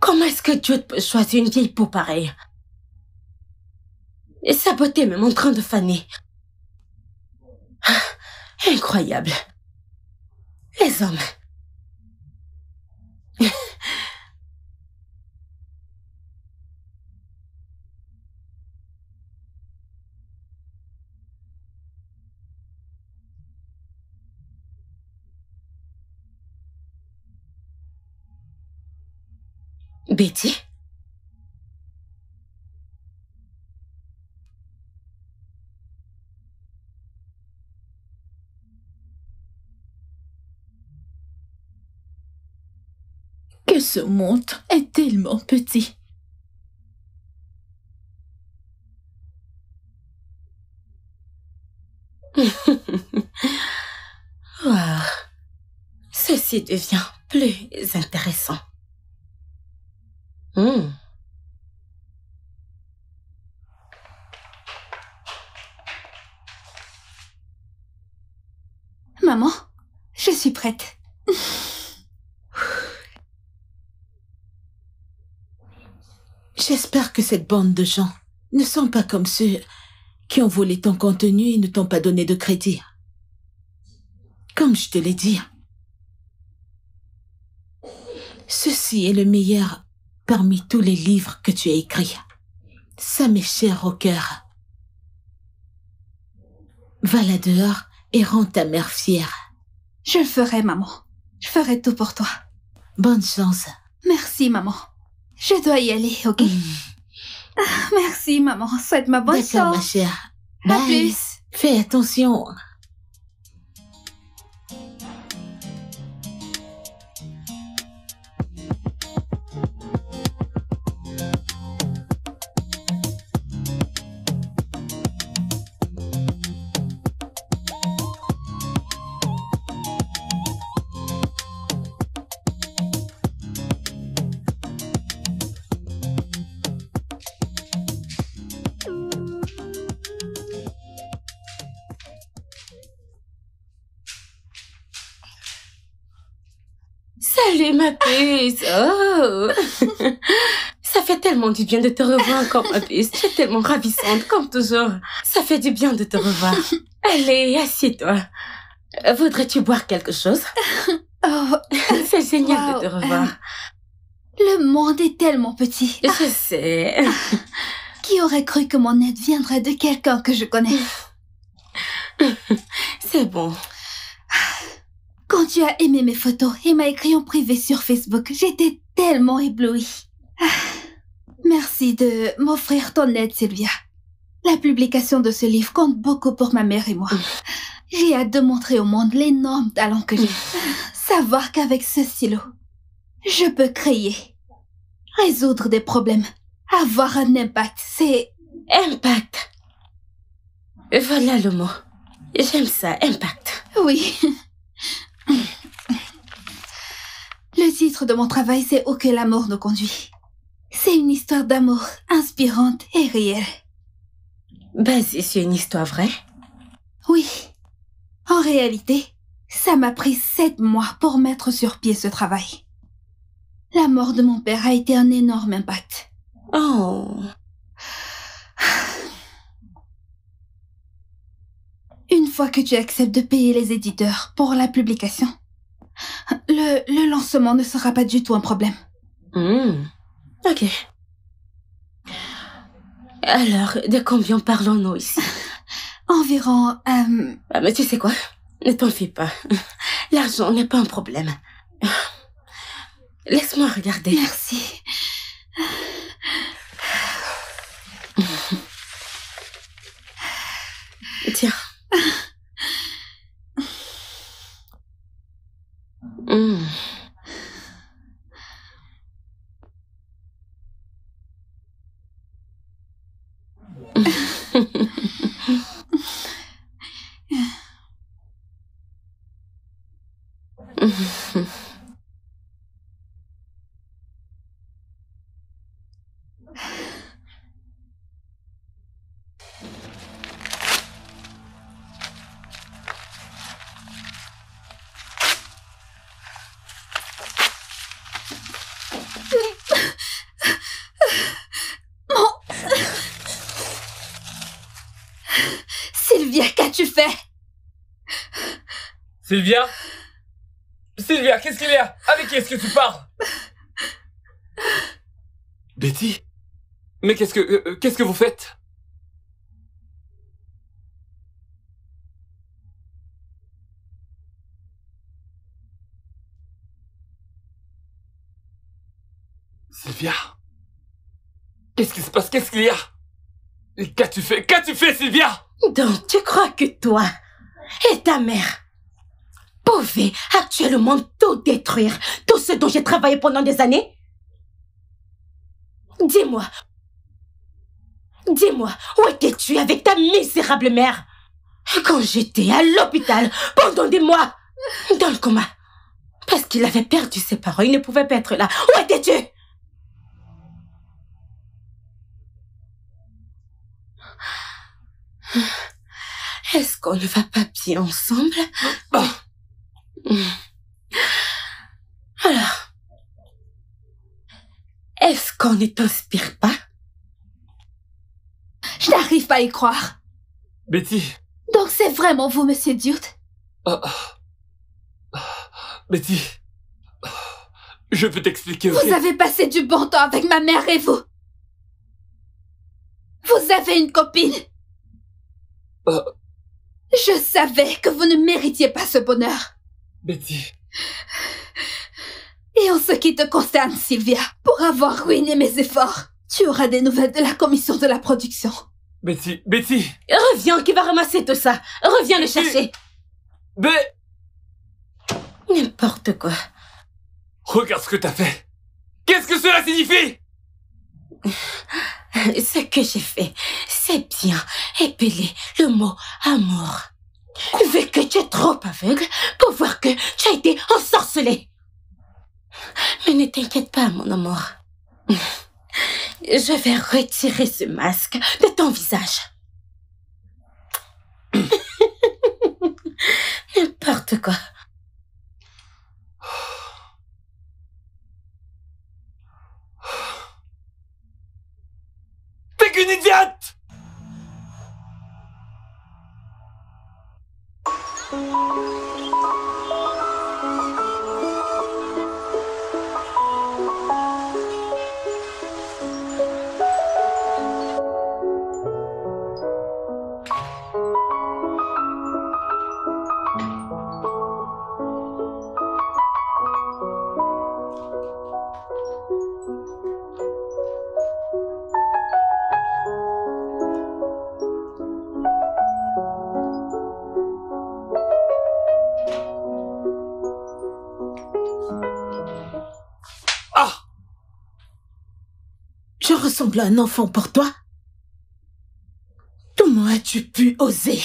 Comment est-ce que Jude peut choisir une vieille peau pareille? Et sa beauté même en train de faner. Incroyable. Les hommes. Betty? Ce monde est tellement petit. Wow. Ceci devient plus intéressant. Mm. Maman, je suis prête. J'espère que cette bande de gens ne sont pas comme ceux qui ont volé ton contenu et ne t'ont pas donné de crédit. Comme je te l'ai dit, ceci est le meilleur parmi tous les livres que tu as écrits. Ça m'est cher au cœur. Va là dehors et rends ta mère fière. Je le ferai, maman. Je ferai tout pour toi. Bonne chance. Merci, maman. Je dois y aller, ok? Ah, merci, maman. Souhaite ma bonne chance. D'accord, ma chère. À plus. Fais attention. Salut ma puce, oh. Ça fait tellement du bien de te revoir encore ma puce, tu es tellement ravissante comme toujours. Ça fait du bien de te revoir. Allez, assieds-toi. Voudrais-tu boire quelque chose? Oh, c'est génial wow. De te revoir. Le monde est tellement petit. Je sais. Qui aurait cru que mon aide viendrait de quelqu'un que je connais? C'est bon. Quand tu as aimé mes photos et m'as écrit en privé sur Facebook, j'étais tellement éblouie. Merci de m'offrir ton aide, Sylvia. La publication de ce livre compte beaucoup pour ma mère et moi. J'ai hâte de montrer au monde l'énorme talent que j'ai. Savoir qu'avec ce stylo, je peux créer, résoudre des problèmes, avoir un impact, c'est... Impact. Voilà le mot. J'aime ça, impact. Oui. Le titre de mon travail, c'est « Où que l'amour nous conduit ». C'est une histoire d'amour inspirante et réelle. Basée sur une histoire vraie? Oui. En réalité, ça m'a pris 7 mois pour mettre sur pied ce travail. La mort de mon père a été un énorme impact. Oh. Une fois que tu acceptes de payer les éditeurs pour la publication, le lancement ne sera pas du tout un problème. Mmh. Ok. Alors, de combien parlons-nous ici? Environ... Ah, mais tu sais quoi? Ne t'en fie pas. L'argent n'est pas un problème. Laisse-moi regarder. Merci. Tiens. Mmh. Sylvia? Sylvia, qu'est-ce qu'il y a? Avec qui est-ce que tu parles? Betty? Mais qu'est-ce que vous faites? Sylvia? Qu'est-ce qui se passe? Qu'est-ce qu'il y a? Qu'as-tu fait? Qu'as-tu fait, Sylvia? Donc, tu crois que toi et ta mère pouvez actuellement tout détruire, tout ce dont j'ai travaillé pendant des années? Dis-moi, où étais-tu avec ta misérable mère quand j'étais à l'hôpital pendant des mois, dans le coma, parce qu'il avait perdu ses parents, il ne pouvait pas être là. Où étais-tu? Est-ce qu'on ne va pas bien ensemble? Bon. Alors, est-ce qu'on ne t'inspire pas? Je n'arrive pas à y croire. Betty. Donc c'est vraiment vous, monsieur Jude? Betty, je peux t'expliquer. Vous avez passé du bon temps avec ma mère et vous. Vous avez une copine. Je savais que vous ne méritiez pas ce bonheur. Betty. Et en ce qui te concerne, Sylvia, pour avoir ruiné mes efforts, tu auras des nouvelles de la commission de la production. Betty, reviens, qui va ramasser tout ça. Reviens le chercher. Mais... N'importe quoi. Regarde ce que t'as fait. Qu'est-ce que cela signifie? Ce que j'ai fait, c'est bien épeler le mot amour. Vu que tu es trop aveugle pour voir que tu as été ensorcelée. Mais ne t'inquiète pas, mon amour. Je vais retirer ce masque de ton visage. N'importe quoi. T'es qu'une idiote! Ressemble à un enfant pour toi? Comment as-tu pu oser?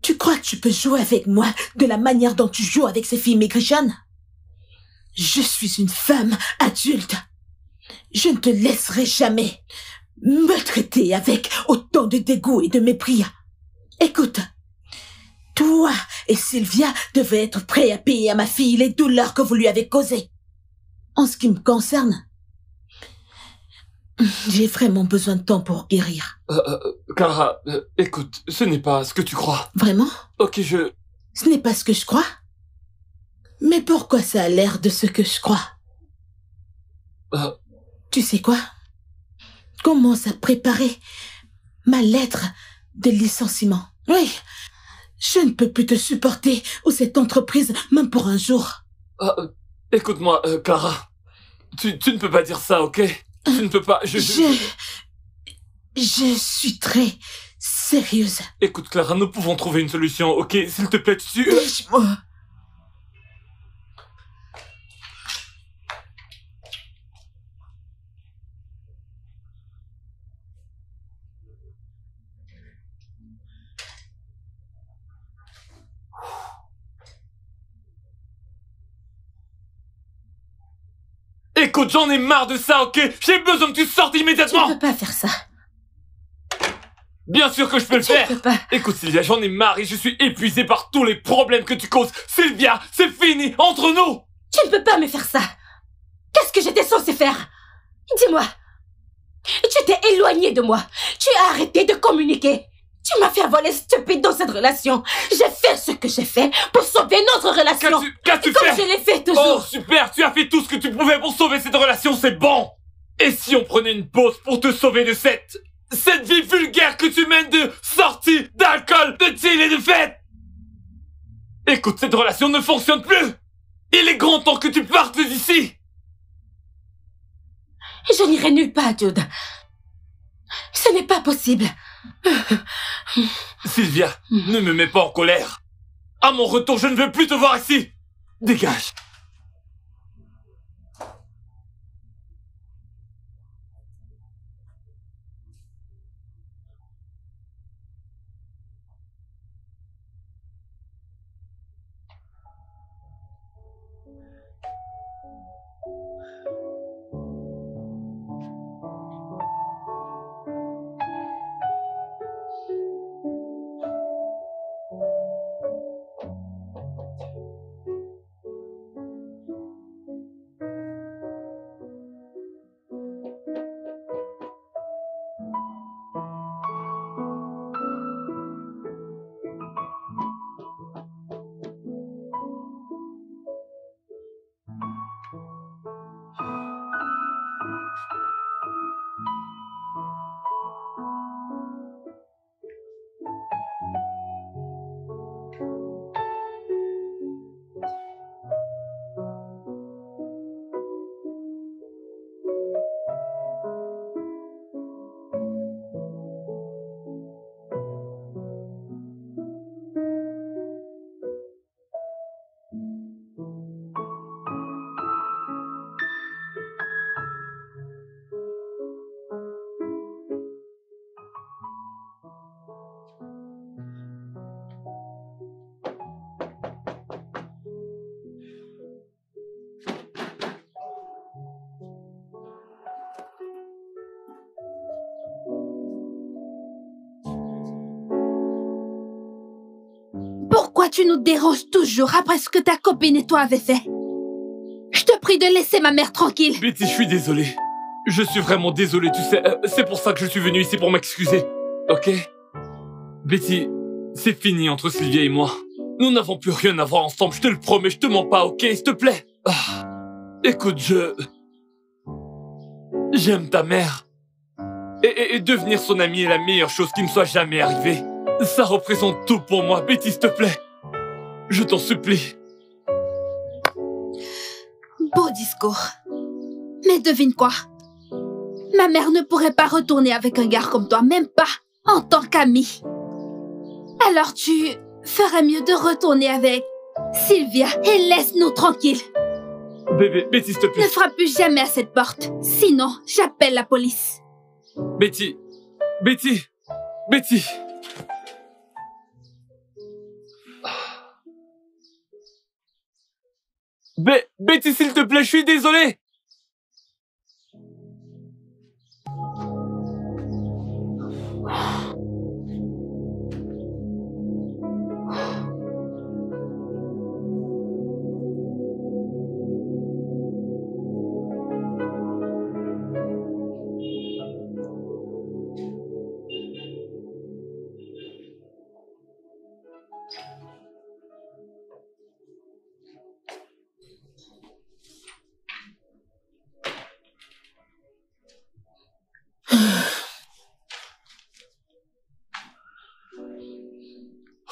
Tu crois que tu peux jouer avec moi de la manière dont tu joues avec ces filles maigrichonnes? Je suis une femme adulte. Je ne te laisserai jamais me traiter avec autant de dégoût et de mépris. Écoute, toi et Sylvia devaient être prêts à payer à ma fille les douleurs que vous lui avez causées. En ce qui me concerne, j'ai vraiment besoin de temps pour guérir. Clara, écoute, ce n'est pas ce que tu crois. Vraiment? Ok, Ce n'est pas ce que je crois? Mais pourquoi ça a l'air de ce que je crois? Tu sais quoi? Commence à préparer ma lettre de licenciement. Oui, je ne peux plus te supporter ou cette entreprise, même pour un jour. Écoute-moi, Clara. Tu ne peux pas dire ça, ok? Tu ne peux pas... Je suis très sérieuse. Écoute, Clara, nous pouvons trouver une solution, ok? S'il te plaît, Lâche-moi. Écoute, j'en ai marre de ça, ok? J'ai besoin que tu sortes immédiatement! Tu ne peux pas faire ça. Bien sûr que je peux le faire! Je peux pas. Écoute, Sylvia, j'en ai marre et je suis épuisé par tous les problèmes que tu causes. Sylvia, c'est fini entre nous! Tu ne peux pas me faire ça! Qu'est-ce que j'étais censée faire? Dis-moi! Tu t'es éloignée de moi. Tu as arrêté de communiquer. Tu m'as fait voler stupide dans cette relation. J'ai fait ce que j'ai fait pour sauver notre relation. Qu'as-tu fait? Comme je l'ai fait toujours. Oh super, tu as fait tout ce que tu pouvais pour sauver cette relation, c'est bon. Et si on prenait une pause pour te sauver de cette vie vulgaire que tu mènes de sorties, d'alcool, de chill et de fêtes? Écoute, cette relation ne fonctionne plus. Il est grand temps que tu partes d'ici. Je n'irai nulle part, Jude. Ce n'est pas possible. Sylvia, ne me mets pas en colère. À mon retour, je ne veux plus te voir ici. Dégage. Tu nous déranges toujours après ce que ta copine et toi avaient fait. Je te prie de laisser ma mère tranquille. Betty, je suis désolé. Je suis vraiment désolé, tu sais. C'est pour ça que je suis venu ici pour m'excuser. Ok? Betty, c'est fini entre Sylvia et moi. Nous n'avons plus rien à voir ensemble, je te le promets, je te mens pas, ok? S'il te plaît. Écoute, j'aime ta mère. Et devenir son ami est la meilleure chose qui me soit jamais arrivée. Ça représente tout pour moi, Betty, s'il te plaît. Je t'en supplie. Beau discours. Mais devine quoi? Ma mère ne pourrait pas retourner avec un gars comme toi, même pas en tant qu'ami. Alors tu ferais mieux de retourner avec Sylvia et laisse-nous tranquilles. Bébé, Betty, s'il te plaît. Ne frappe plus jamais à cette porte, sinon j'appelle la police. Betty, Betty, Betty. Betty, s'il te plaît, je suis désolé.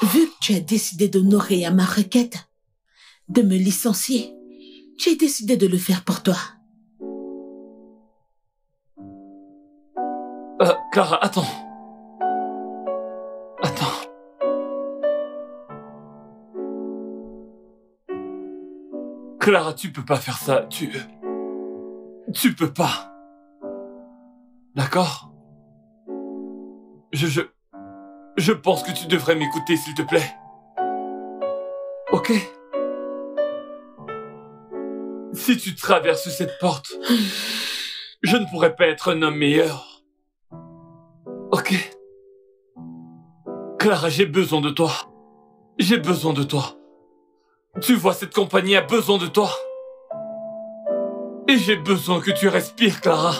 Vu que tu as décidé d'honorer à ma requête, de me licencier, j'ai décidé de le faire pour toi. Clara, attends. Clara, tu peux pas faire ça, tu peux pas. D'accord? Je pense que tu devrais m'écouter, s'il te plaît. Ok? Si tu traverses cette porte, je ne pourrais pas être un homme meilleur. Ok? Clara, j'ai besoin de toi. J'ai besoin de toi. Tu vois, cette compagnie a besoin de toi. Et j'ai besoin que tu respires, Clara.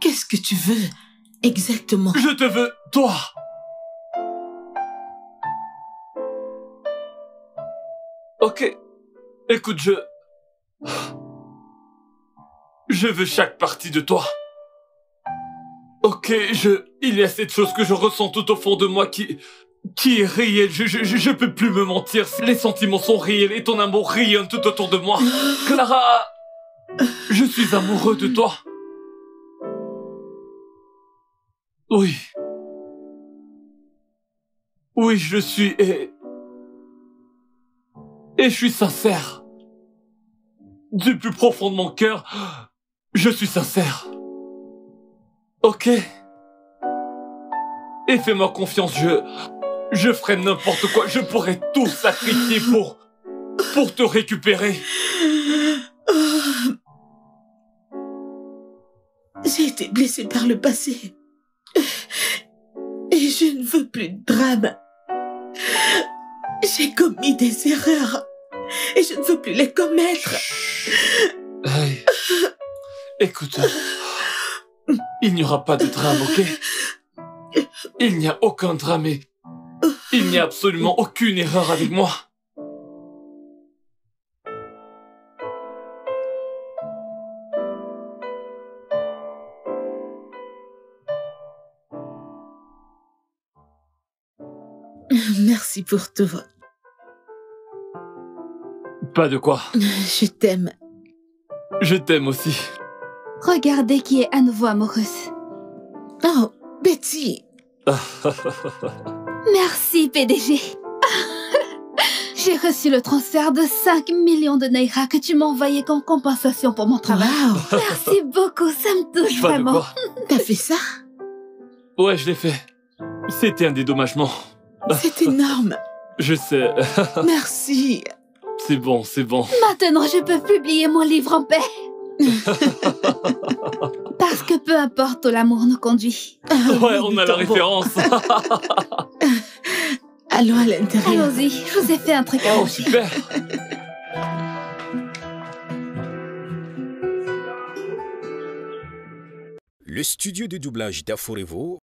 Qu'est-ce que tu veux ? Exactement. Je te veux, toi. Ok. Écoute, je veux chaque partie de toi. Ok, il y a cette chose que je ressens tout au fond de moi qui est réelle. Je peux plus me mentir. Les sentiments sont réels et ton amour rayonne tout autour de moi. Clara, je suis amoureux de toi. Oui. Oui, je suis et je suis sincère. Du plus profond de mon cœur, je suis sincère. Ok? Et fais-moi confiance, je ferai n'importe quoi. Je pourrais tout sacrifier pour te récupérer. J'ai été blessée par le passé. Et je ne veux plus de drame. J'ai commis des erreurs. Et je ne veux plus les commettre. Hey. Écoute. Il n'y aura pas de drame, ok? Il n'y a aucun drame et... il n'y a absolument aucune erreur avec moi. Merci pour tout. Pas de quoi. Je t'aime. Je t'aime aussi. Regardez qui est à nouveau amoureuse. Oh, Betty. Merci, PDG. J'ai reçu le transfert de 5 millions de Naira que tu m'as envoyé comme compensation pour mon travail. Wow. Merci beaucoup, ça me touche vraiment. T'as fait ça? Ouais, je l'ai fait. C'était un dédommagement. C'est énorme. Je sais. Merci. C'est bon, c'est bon. Maintenant, je peux publier mon livre en paix. Parce que peu importe où l'amour nous conduit. Ouais, on a la référence. Allons à l'intérieur. Allons-y, je vous ai fait un truc à vous. Oh, super. Le studio de doublage d'Aforevo